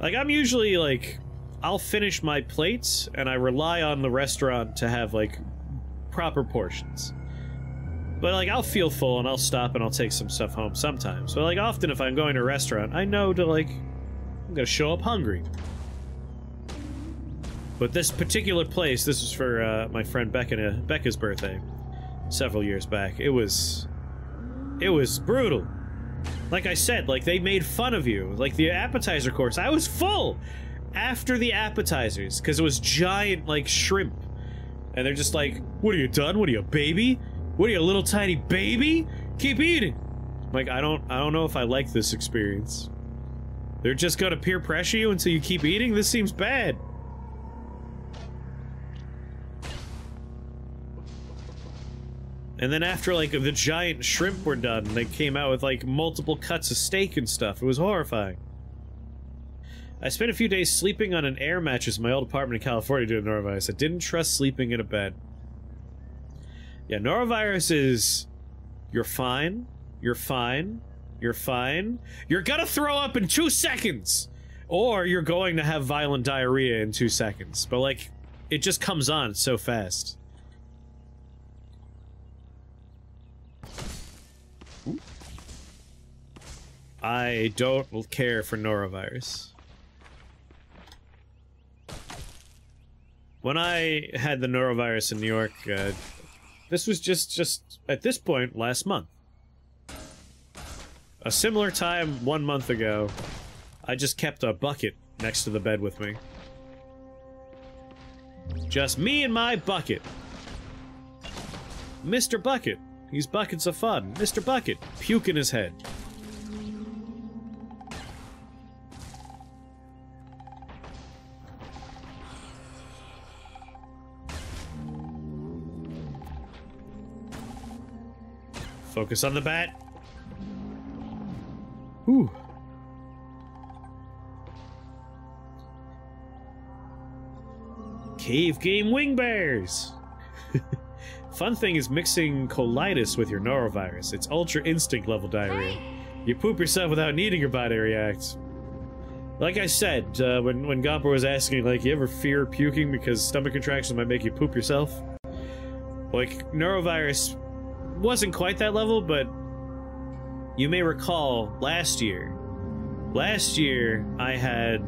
Like, I'm usually, like, I'll finish my plates, and I rely on the restaurant to have, like, proper portions. But, like, I'll feel full, and I'll stop, and I'll take some stuff home sometimes. But, like, often if I'm going to a restaurant, I know to, like, I'm gonna show up hungry. But this particular place, this was for my friend Becca's birthday several years back. It was brutal. Like I said, like, they made fun of you. Like, the appetizer course, I was full! After the appetizers, because it was giant, like, shrimp, and they're just like, what are you done? What are you, a baby? What are you, a little tiny baby? Keep eating. I'm like, I don't know if I like this experience. They're just gonna peer pressure you until you keep eating. This seems bad. And then after, like, the giant shrimp were done, they came out with, like, multiple cuts of steak and stuff. It was horrifying. I spent a few days sleeping on an air mattress in my old apartment in California due to norovirus. I didn't trust sleeping in a bed. Yeah, norovirus is, you're fine, you're fine, you're fine. You're gonna throw up in 2 seconds! Or you're going to have violent diarrhea in 2 seconds. But, like, it just comes on so fast. I don't care for norovirus. When I had the norovirus in New York, this was just at this point, last month. A similar time 1 month ago, I just kept a bucket next to the bed with me. Just me and my bucket. Mr. Bucket. He's buckets of fun. Mr. Bucket. Puke in his head. Focus on the bat. Ooh. Cave Game Wing Bears! Fun thing is mixing colitis with your norovirus. It's ultra instinct level diarrhea. You poop yourself without needing your body to react. Like I said, when Gomper was asking, like, you ever fear puking because stomach contractions might make you poop yourself? Like, norovirus wasn't quite that level, but you may recall last year I had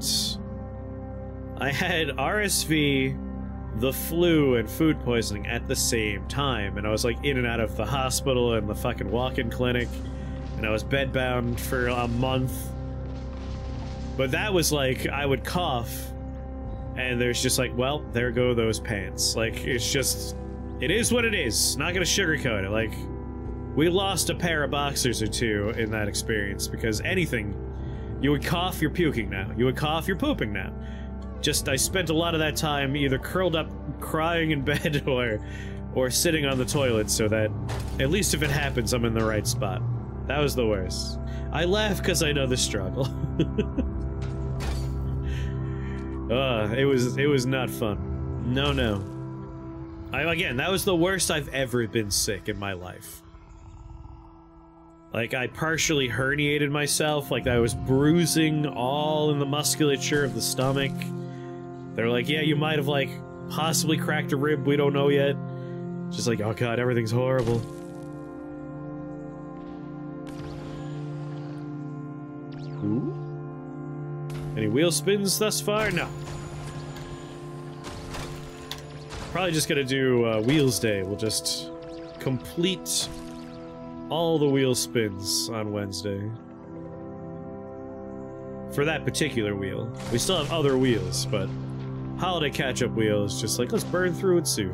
RSV, the flu, and food poisoning at the same time, and I was like in and out of the hospital and the fucking walk-in clinic, and I was bedbound for a month. But that was like, I would cough and there's just like, well, there go those pants. Like, it's just, it is what it is. Not gonna sugarcoat it. Like, we lost a pair of boxers or two in that experience because anything, you would cough, you're puking now. You would cough, you're pooping now. Just, I spent a lot of that time either curled up crying in bed or sitting on the toilet so that, at least if it happens, I'm in the right spot. That was the worst. I laugh because I know the struggle. It was not fun. No. Again, that was the worst I've ever been sick in my life. Like, I partially herniated myself, like I was bruising all in the musculature of the stomach. They're like, yeah, you might have, like, possibly cracked a rib, we don't know yet. Just like, oh god, everything's horrible. Ooh. Any wheel spins thus far? No. Probably just gonna do Wheels Day. We'll just complete all the wheel spins on Wednesday. For that particular wheel. We still have other wheels, but holiday catch-up wheel is just like, let's burn through it soon.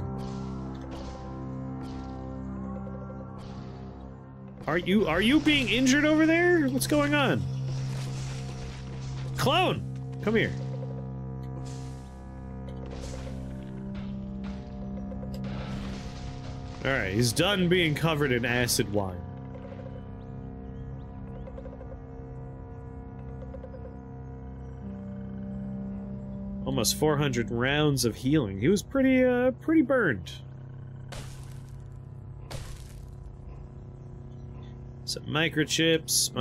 Are you being injured over there? What's going on? Clone! Come here. Alright, he's done being covered in acid wine. Almost 400 rounds of healing. He was pretty burned. Some microchips.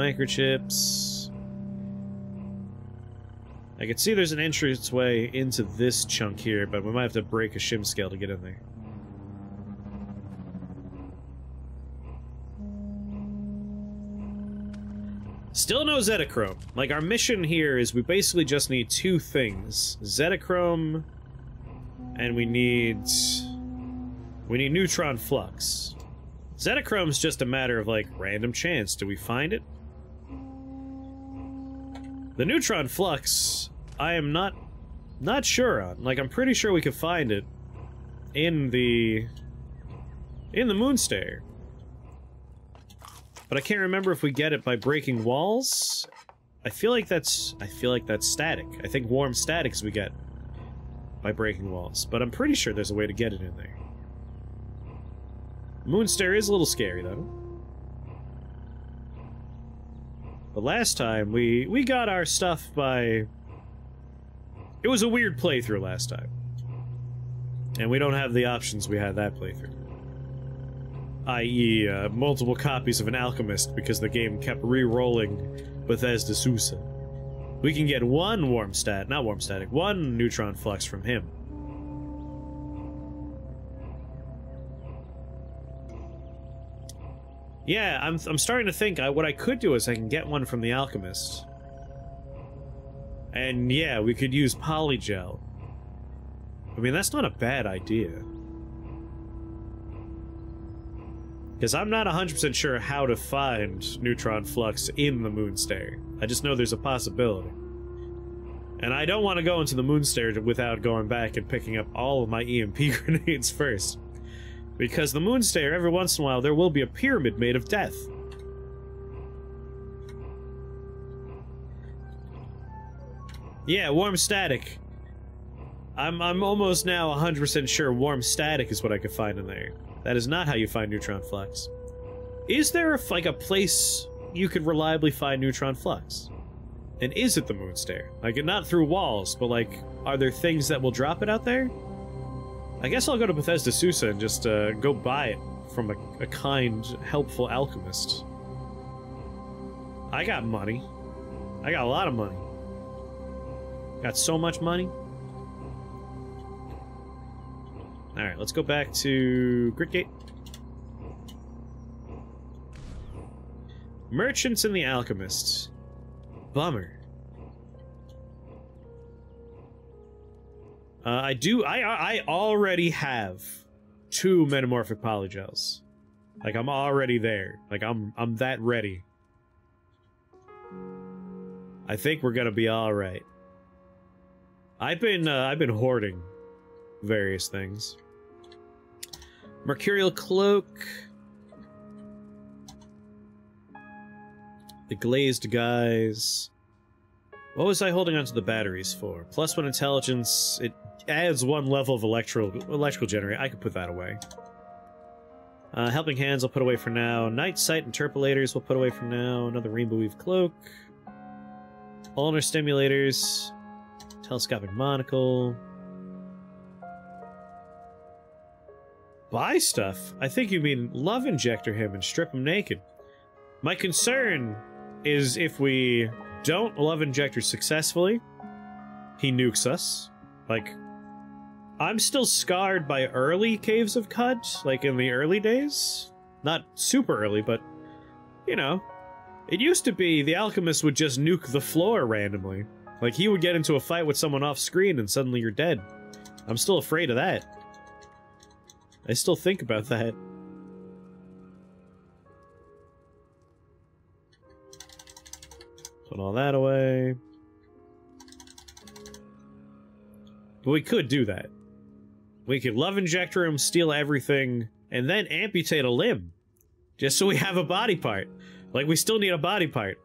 I can see there's an entranceway into this chunk here, but we might have to break a shim scale to get in there. Still no Zetachrome. Like, our mission here is we basically just need two things. Zetachrome, and we need Neutron Flux. Zetachrome's just a matter of, like, random chance. Do we find it? The Neutron Flux, I am not sure on. Like, I'm pretty sure we could find it in the Moonstair. But I can't remember if we get it by breaking walls. I feel like that's static. I think warm statics we get by breaking walls, but I'm pretty sure there's a way to get it in there. Moonstair is a little scary though. The last time we got our stuff by... It was a weird playthrough last time. And we don't have the options we had that playthrough. I.e., multiple copies of an Alchemist because the game kept re-rolling Bethesda Susa. We can get one Neutron Flux from him. Yeah, I'm starting to think what I could do is I can get one from the Alchemist. And yeah, we could use Polygel. I mean, that's not a bad idea. Because I'm not 100% sure how to find Neutron Flux in the Moonstair. I just know there's a possibility. And I don't want to go into the Moonstair without going back and picking up all of my EMP grenades first. Because the Moonstair, every once in a while, there will be a pyramid made of death. Yeah, Warm Static. I'm almost now 100% sure Warm Static is what I could find in there. That is not how you find Neutron Flux. Is there, a place you could reliably find Neutron Flux? And is it the Moonstair? Like, not through walls, but, like, are there things that will drop it out there? I guess I'll go to Bethesda Susa and just go buy it from a kind, helpful alchemist. I got money. I got a lot of money. Got so much money. Alright, let's go back to Gritgate. Merchants and the Alchemists. Bummer. I already have 2 metamorphic polygels. Like, I'm already there. Like, I'm that ready. I think we're gonna be all right. I've been hoarding various things. Mercurial cloak, the glazed guys. What was I holding onto the batteries for? Plus 1 intelligence. It adds 1 level of electrical generator. I could put that away. Helping hands I'll put away for now. Night sight interpolators we'll put away for now. Another rainbow weave cloak. Ulnar stimulators. Telescopic monocle. Buy stuff? I think you mean love injector him and strip him naked. My concern is if we don't love injector successfully, he nukes us. Like, I'm still scarred by early Caves of Qud, like in the early days. Not super early, but, you know. It used to be the alchemist would just nuke the floor randomly. Like, he would get into a fight with someone off screen and suddenly you're dead. I'm still afraid of that. I still think about that. Put all that away. But we could do that. We could love injector him, steal everything, and then amputate a limb. Just so we have a body part. Like, we still need a body part.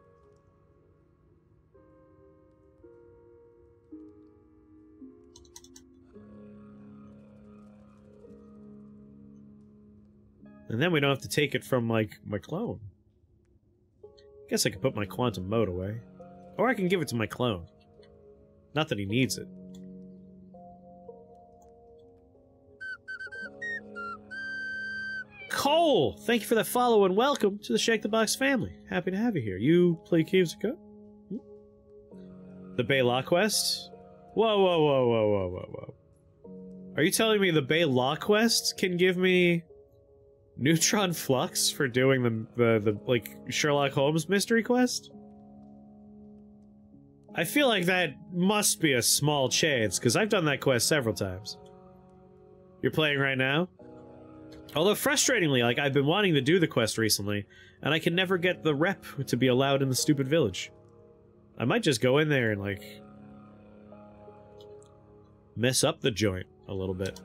And then we don't have to take it from, like, my clone. I guess I could put my quantum mode away. Or I can give it to my clone. Not that he needs it. Cole! Thank you for that follow and welcome to the Shake the Box family. Happy to have you here. You play Caves of Qud? Hmm? The Bay Law quest? Whoa, whoa, whoa, whoa, whoa, whoa, whoa. Are you telling me the Bay Law quest can give me neutron flux for doing the like Sherlock Holmes mystery quest? I feel like that must be a small chance, because I've done that quest several times. You're playing right now? Although frustratingly, like, I've been wanting to do the quest recently, and I can never get the rep to be allowed in the stupid village. I might just go in there and, like, mess up the joint a little bit.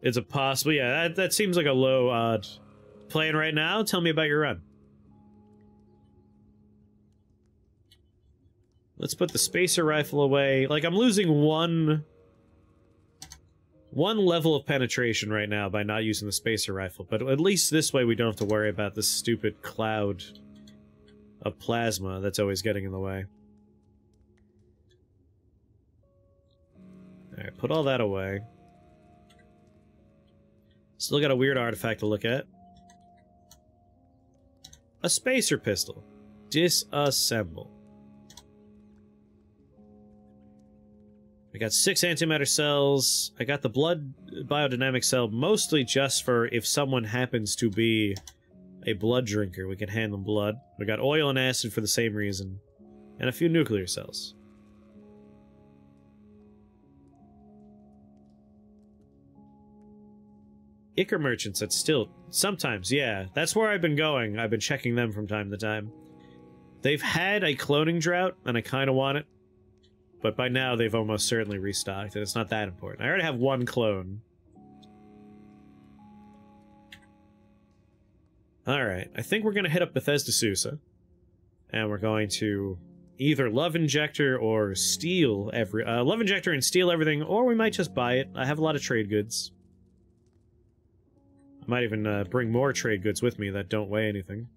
It's a possible, yeah, that seems like a low odd. Playing right now? Tell me about your run. Let's put the spacer rifle away. Like, I'm losing one level of penetration right now by not using the spacer rifle, but at least this way we don't have to worry about this stupid cloud of plasma that's always getting in the way. Alright, put all that away. Still got a weird artifact to look at. A spacer pistol. Disassemble. I got 6 antimatter cells. I got the blood biodynamic cell, mostly just for if someone happens to be a blood drinker, we can hand them blood. We got oil and acid for the same reason. And a few nuclear cells. Ichor merchants, that's still... Sometimes, yeah. That's where I've been going. I've been checking them from time to time. They've had a cloning drought, and I kind of want it. But by now, they've almost certainly restocked, and it's not that important. I already have 1 clone. Alright, I think we're going to hit up Bethesda Susa. And we're going to either love injector or steal every... love injector and steal everything, or we might just buy it. I have a lot of trade goods. Might even bring more trade goods with me that don't weigh anything.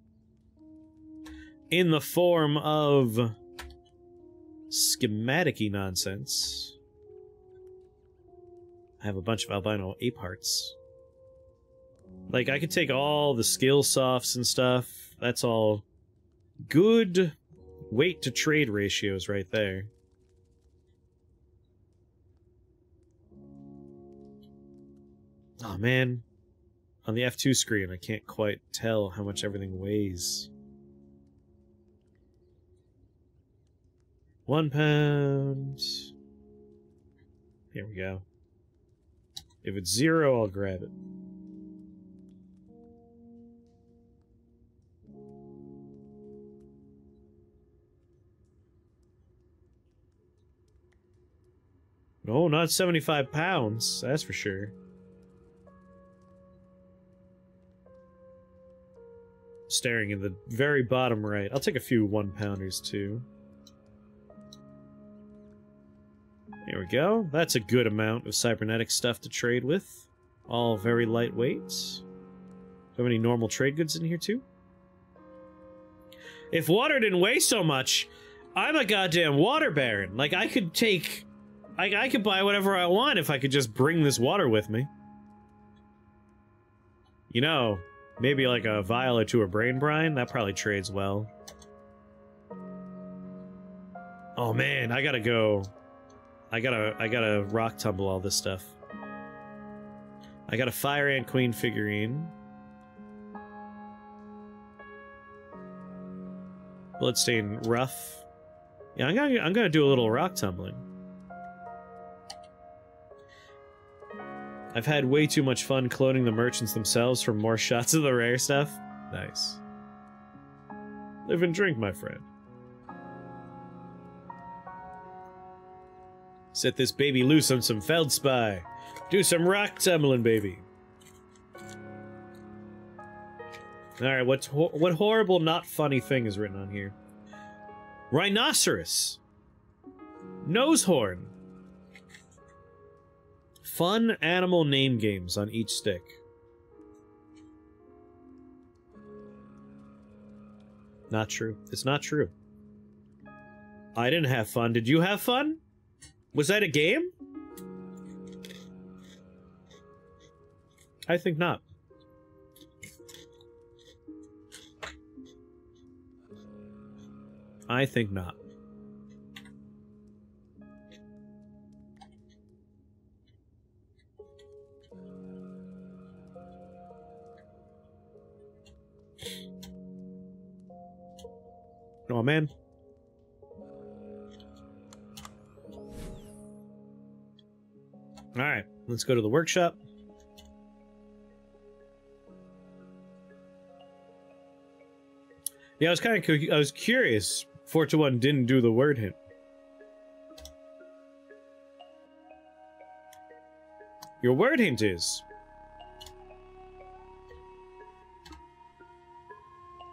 in the form of schematic-y nonsense. I have a bunch of albino ape hearts. Like, I could take all the skill softs and stuff. That's all good weight to trade ratios right there. Oh man, on the F2 screen I can't quite tell how much everything weighs. 1 pound. Here we go. If it's 0, I'll grab it. No, not 75 pounds, that's for sure. Staring in the very bottom right. I'll take a few 1-pounders, too. Here we go. That's a good amount of cybernetic stuff to trade with. All very lightweight. Do we have any normal trade goods in here, too? If water didn't weigh so much, I'm a goddamn water baron. Like, I could take... I could buy whatever I want if I could just bring this water with me. You know, maybe like a vial or two of brain brine? That probably trades well. Oh man, I gotta go. I gotta rock tumble all this stuff. I got a Fire Ant Queen figurine. Bloodstain Rough. Yeah, I'm gonna do a little rock tumbling. I've had way too much fun cloning the merchants themselves for more shots of the rare stuff. Nice. Live and drink, my friend. Set this baby loose on some feldspy. Do some rock tumbling, baby. Alright, what horrible not funny thing is written on here? Rhinoceros. Nosehorn. Fun animal name games on each stick. Not true. It's not true. I didn't have fun. Did you have fun? Was that a game? I think not. I think not. Oh man. Alright, let's go to the workshop. Yeah, I was curious. 421 didn't do the word hint. Your word hint is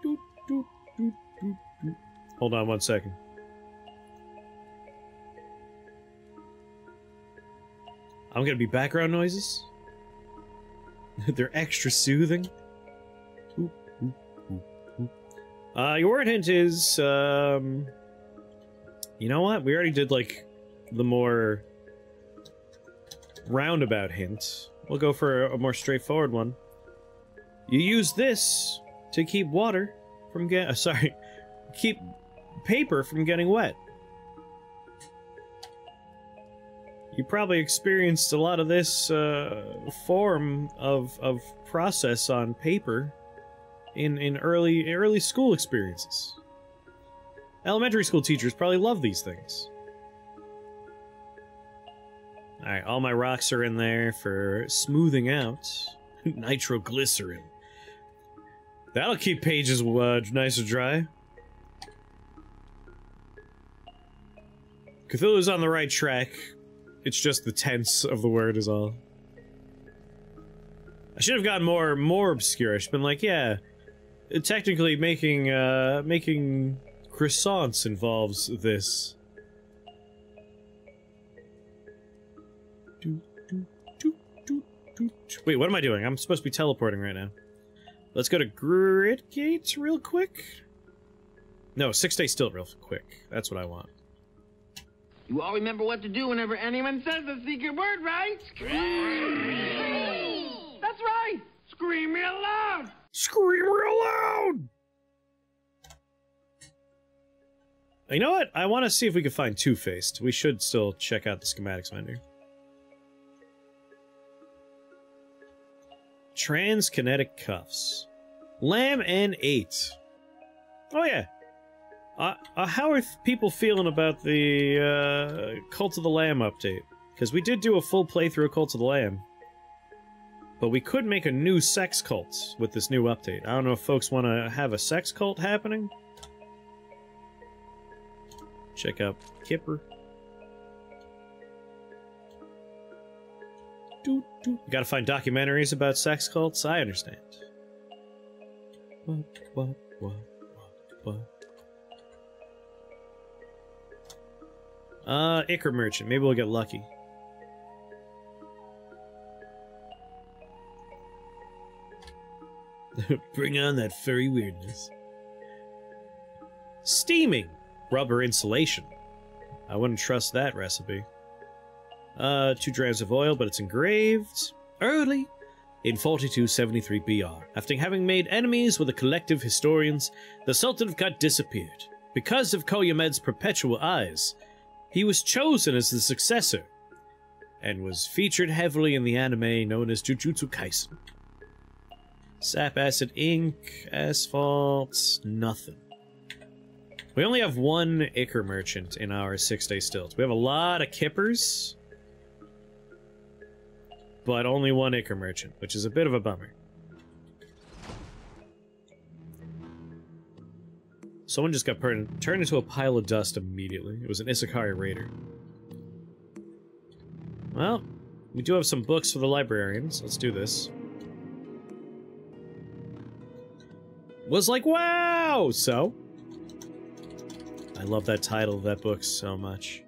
doot, doot, doot, doot. Hold on 1 second. I'm gonna be background noises. They're extra soothing. Ooh, ooh, ooh, ooh. Your word hint is, you know what? We already did, like, the more roundabout hint. We'll go for a more straightforward one. You use this to keep water from getting... sorry. Keep... paper from getting wet. You probably experienced a lot of this form of process on paper in early school experiences. Elementary school teachers probably love these things. Alright, all my rocks are in there for smoothing out. Nitroglycerin. That'll keep pages nice and dry. Cthulhu's on the right track. It's just the tense of the word is all. I should have gotten more obscure. I should have been like, yeah, technically making croissants involves this. Wait, what am I doing? I'm supposed to be teleporting right now. Let's go to Gritgate real quick. No, 6 days still real quick. That's what I want. You all remember what to do whenever anyone says the secret word, right? Scream! That's right! Scream real loud! Scream real loud! You know what? I want to see if we can find Two-Faced. We should still check out the schematics menu. Transkinetic cuffs. Lamb and 8. Oh, yeah. How are people feeling about the Cult of the Lamb update? Because we did do a full playthrough of Cult of the Lamb. But we could make a new sex cult with this new update. I don't know if folks want to have a sex cult happening. Check out Kipper. Doot, doot. Gotta find documentaries about sex cults? I understand. Ichor Merchant. Maybe we'll get lucky. Bring on that furry weirdness. Steaming! Rubber insulation. I wouldn't trust that recipe. 2 grams of oil, but it's engraved early in 4273 BR. After having made enemies with a collective historians, the Sultan of Qud disappeared. Because of Koyamed's perpetual eyes, he was chosen as the successor and was featured heavily in the anime known as Jujutsu Kaisen. Sap acid ink, asphalt, nothing. We only have one Ichor Merchant in our 6 day stilts. We have a lot of kippers, but only one Ichor Merchant, which is a bit of a bummer. Someone just got turned into a pile of dust immediately. It was an Isakari raider. Well, we do have some books for the librarians. Let's do this. Was like, wow! So... I love that title of that book so much.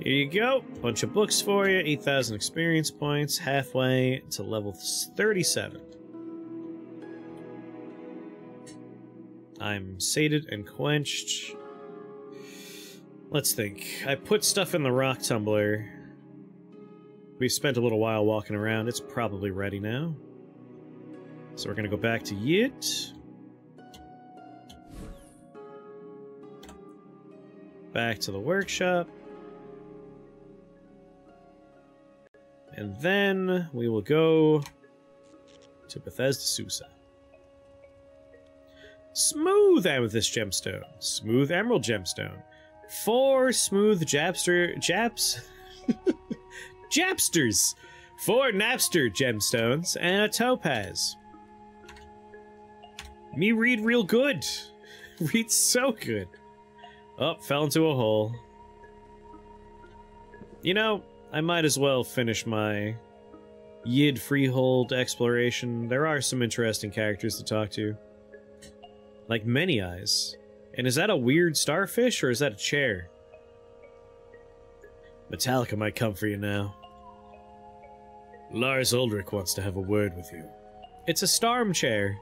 Here you go. Bunch of books for you. 8,000 experience points. Halfway to level 37. I'm sated and quenched. Let's think. I put stuff in the rock tumbler. We spent a little while walking around. It's probably ready now. So we're going to go back to Yid. Back to the workshop. And then we will go to Bethesda Susa. Smooth amethyst gemstone. Smooth emerald gemstone. 4 smooth Japsters. 4 Napster gemstones and a topaz. Me read real good. Read so good. Oh, fell into a hole. You know, I might as well finish my Yid Freehold exploration. There are some interesting characters to talk to. Like Many Eyes. And is that a weird starfish or is that a chair? Metallica might come for you now. Lars Ulrich wants to have a word with you. It's a Starm chair.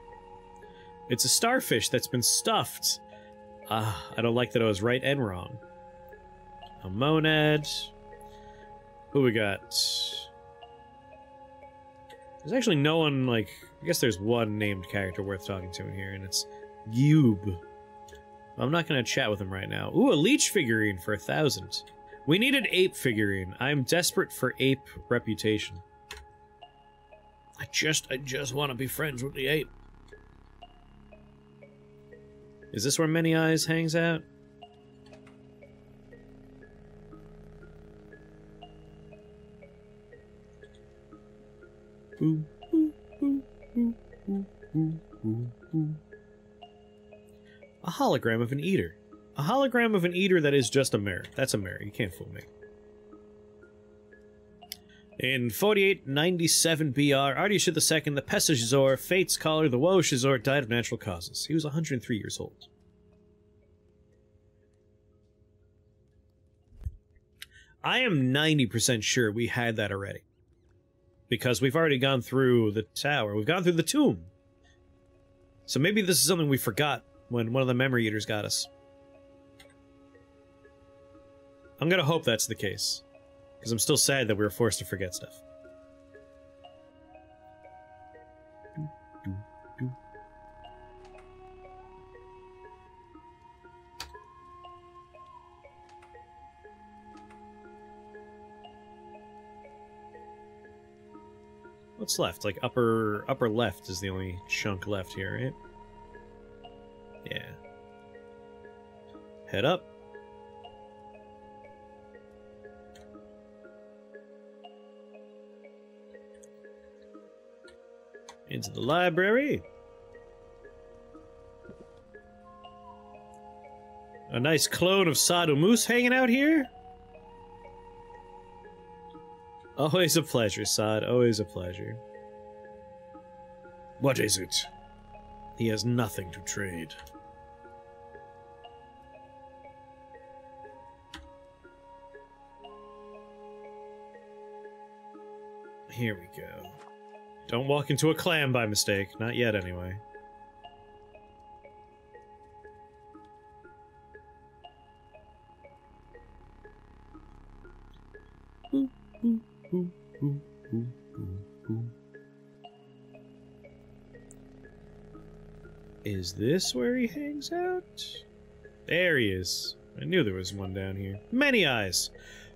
It's a starfish that's been stuffed. I don't like that I was right and wrong. A monad. Who we got? There's actually no one, like... I guess there's one named character worth talking to in here, and it's... Gyub. I'm not gonna chat with him right now. Ooh, a leech figurine for 1,000. We need an ape figurine. I'm desperate for ape reputation. I just want to be friends with the ape. Is this where Many Eyes hangs out? Ooh, ooh, ooh, ooh, ooh, ooh, ooh, ooh. A hologram of an eater. A hologram of an eater that is just a mirror. That's a mirror. You can't fool me. In 4897 BR, Artyashid II, the Pesachzor, Fate's Caller, the Woeshazor, died of natural causes. He was 103 years old. I am 90% sure we had that already. Because we've already gone through the tower. We've gone through the tomb. So maybe this is something we forgot when one of the memory eaters got us. I'm gonna hope that's the case, because I'm still sad that we were forced to forget stuff. What's left? Like upper left is the only chunk left here, right? Yeah. Head up. Into the library. A nice clone of Sado Moose hanging out here. Always a pleasure, Sod. Always a pleasure. What is it? He has nothing to trade. Here we go. Don't walk into a clam by mistake. Not yet, anyway. Is this where he hangs out? There he is. I knew there was one down here. Many Eyes.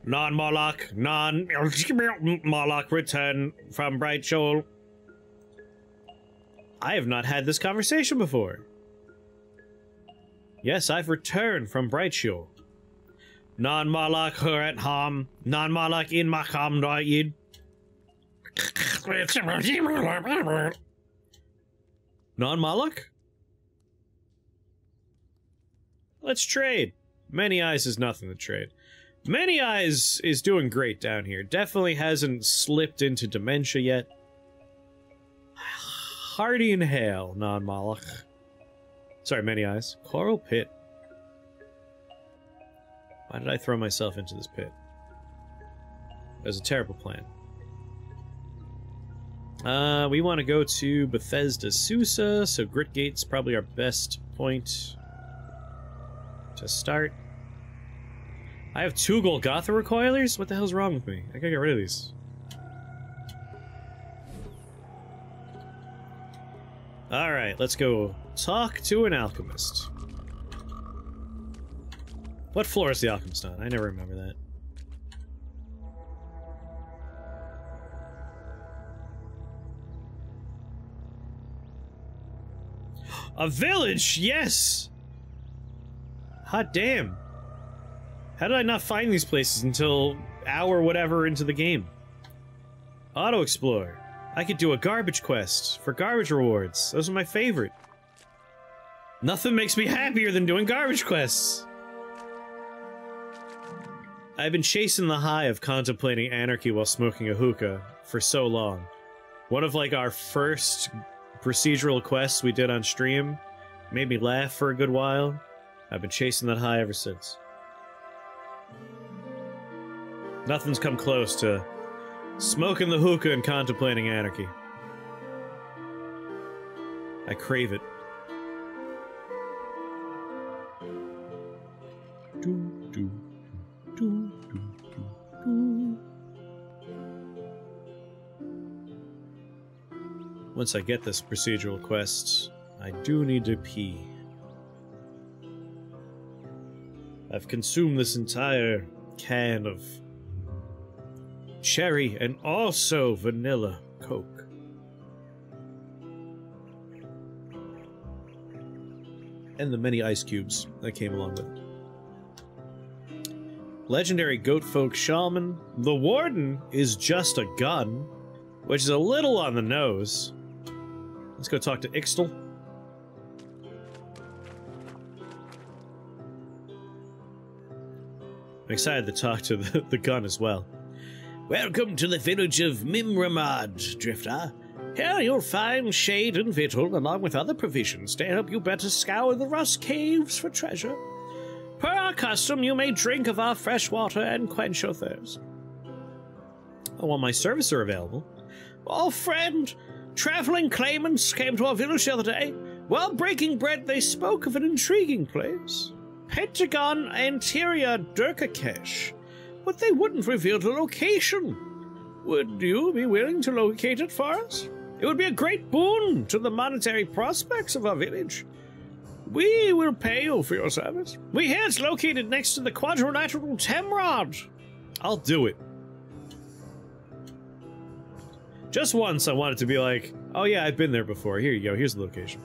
Non Moloch, non Moloch return from BrightShoal. I have not had this conversation before. Yes, I've returned from BrightShoal. Non Moloch her at harm. Non Moloch in Makam Yid. Non Moloch? Let's trade. Many Eyes is nothing to trade. Many Eyes is doing great down here. Definitely hasn't slipped into dementia yet. Hearty inhale, Non Moloch. Sorry, Many Eyes. Coral pit. Why did I throw myself into this pit? That was a terrible plan. We want to go to Bethesda Susa, so Gritgate's probably our best point to start. I have 2 Golgotha recoilers? What the hell's wrong with me? I gotta get rid of these. Alright, let's go talk to an alchemist. What floor is the alchemist on? I never remember that. A village! Yes! Hot damn. How did I not find these places until hour whatever into the game? Auto Explore. I could do a garbage quest for garbage rewards. Those are my favorite. Nothing makes me happier than doing garbage quests. I've been chasing the high of contemplating anarchy while smoking a hookah for so long. One of, like, our first procedural quests we did on stream made me laugh for a good while. I've been chasing that high ever since. Nothing's come close to smoking the hookah and contemplating anarchy. I crave it. Once I get this procedural quest, I do need to pee. I've consumed this entire can of cherry and also vanilla Coke. And the many ice cubes that came along with it. Legendary Goatfolk Shaman. The Warden is just a gun, which is a little on the nose. Let's go talk to Ixtel. I'm excited to talk to the gun as well. Welcome to the village of Mimramad, Drifter. Here you'll find shade and victual, along with other provisions to help you better scour the Rust Caves for treasure. Per our custom, you may drink of our fresh water and quench your thirst. Oh, well, my services are available. Oh, friend, traveling claimants came to our village the other day. While breaking bread, they spoke of an intriguing place, Pentagon Anteria Durkakesh, but they wouldn't reveal the location. Would you be willing to locate it for us? It would be a great boon to the monetary prospects of our village. We will pay you for your service. We hear it's located next to the quadranatural Temrod. I'll do it. Just once I wanted to be like, oh yeah, I've been there before. Here you go, here's the location.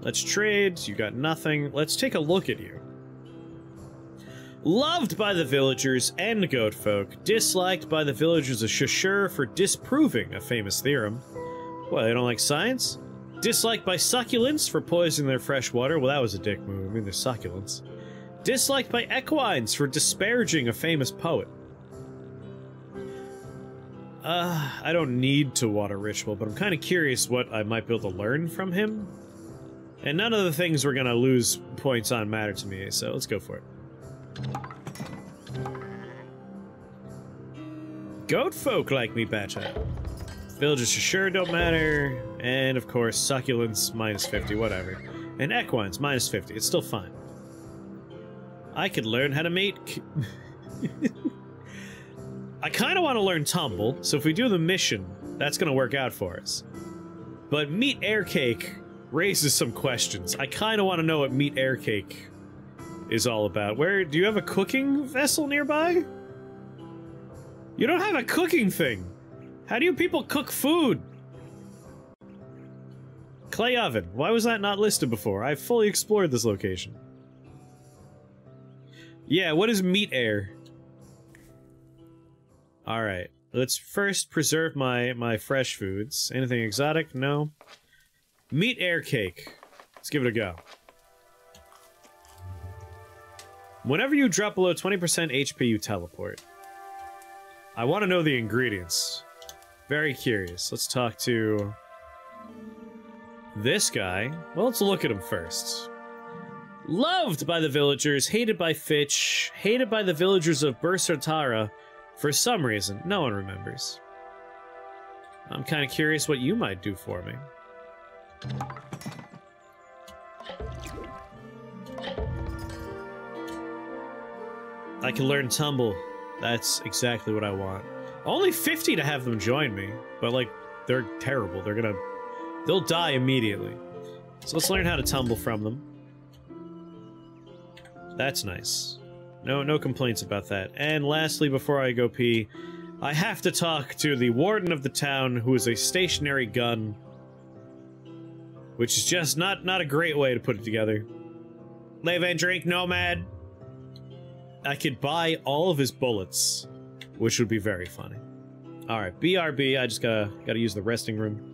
Let's trade, you got nothing. Let's take a look at you. Loved by the villagers and goat folk, disliked by the villagers of Shashur for disproving a famous theorem. Well, they don't like science? Disliked by succulents for poisoning their fresh water. Well, that was a dick move. I mean, they're succulents. Disliked by equines for disparaging a famous poet. I don't need to water ritual, but I'm kind of curious what I might be able to learn from him. And none of the things we're going to lose points on matter to me, so let's go for it. Goat folk like me better. Villagers sure don't matter. And of course, succulents minus 50, whatever. And equines minus 50, it's still fine. I could learn how to make... I kind of want to learn tumble, so if we do the mission, that's going to work out for us. But meat air cake raises some questions. I kind of want to know what meat air cake is all about. Where do you have a cooking vessel nearby? You don't have a cooking thing. How do you people cook food? Clay oven. Why was that not listed before? I fully explored this location. Yeah, what is meat air? Alright, let's first preserve my fresh foods. Anything exotic? No. Meat air cake. Let's give it a go. Whenever you drop below 20% HP, you teleport. I want to know the ingredients. Very curious. Let's talk to this guy. Well, let's look at him first. Loved by the villagers, hated by Fitch, hated by the villagers of Bursartara for some reason. No one remembers. I'm kind of curious what you might do for me. I can learn tumble. That's exactly what I want. Only 50 to have them join me, but like, they're terrible. They'll die immediately. So let's learn how to tumble from them. That's nice. No complaints about that. And lastly, before I go pee, I have to talk to the warden of the town, who is a stationary gun, which is just not a great way to put it together. Live and drink, nomad. I could buy all of his bullets, which would be very funny. Alright, BRB, I just gotta use the resting room.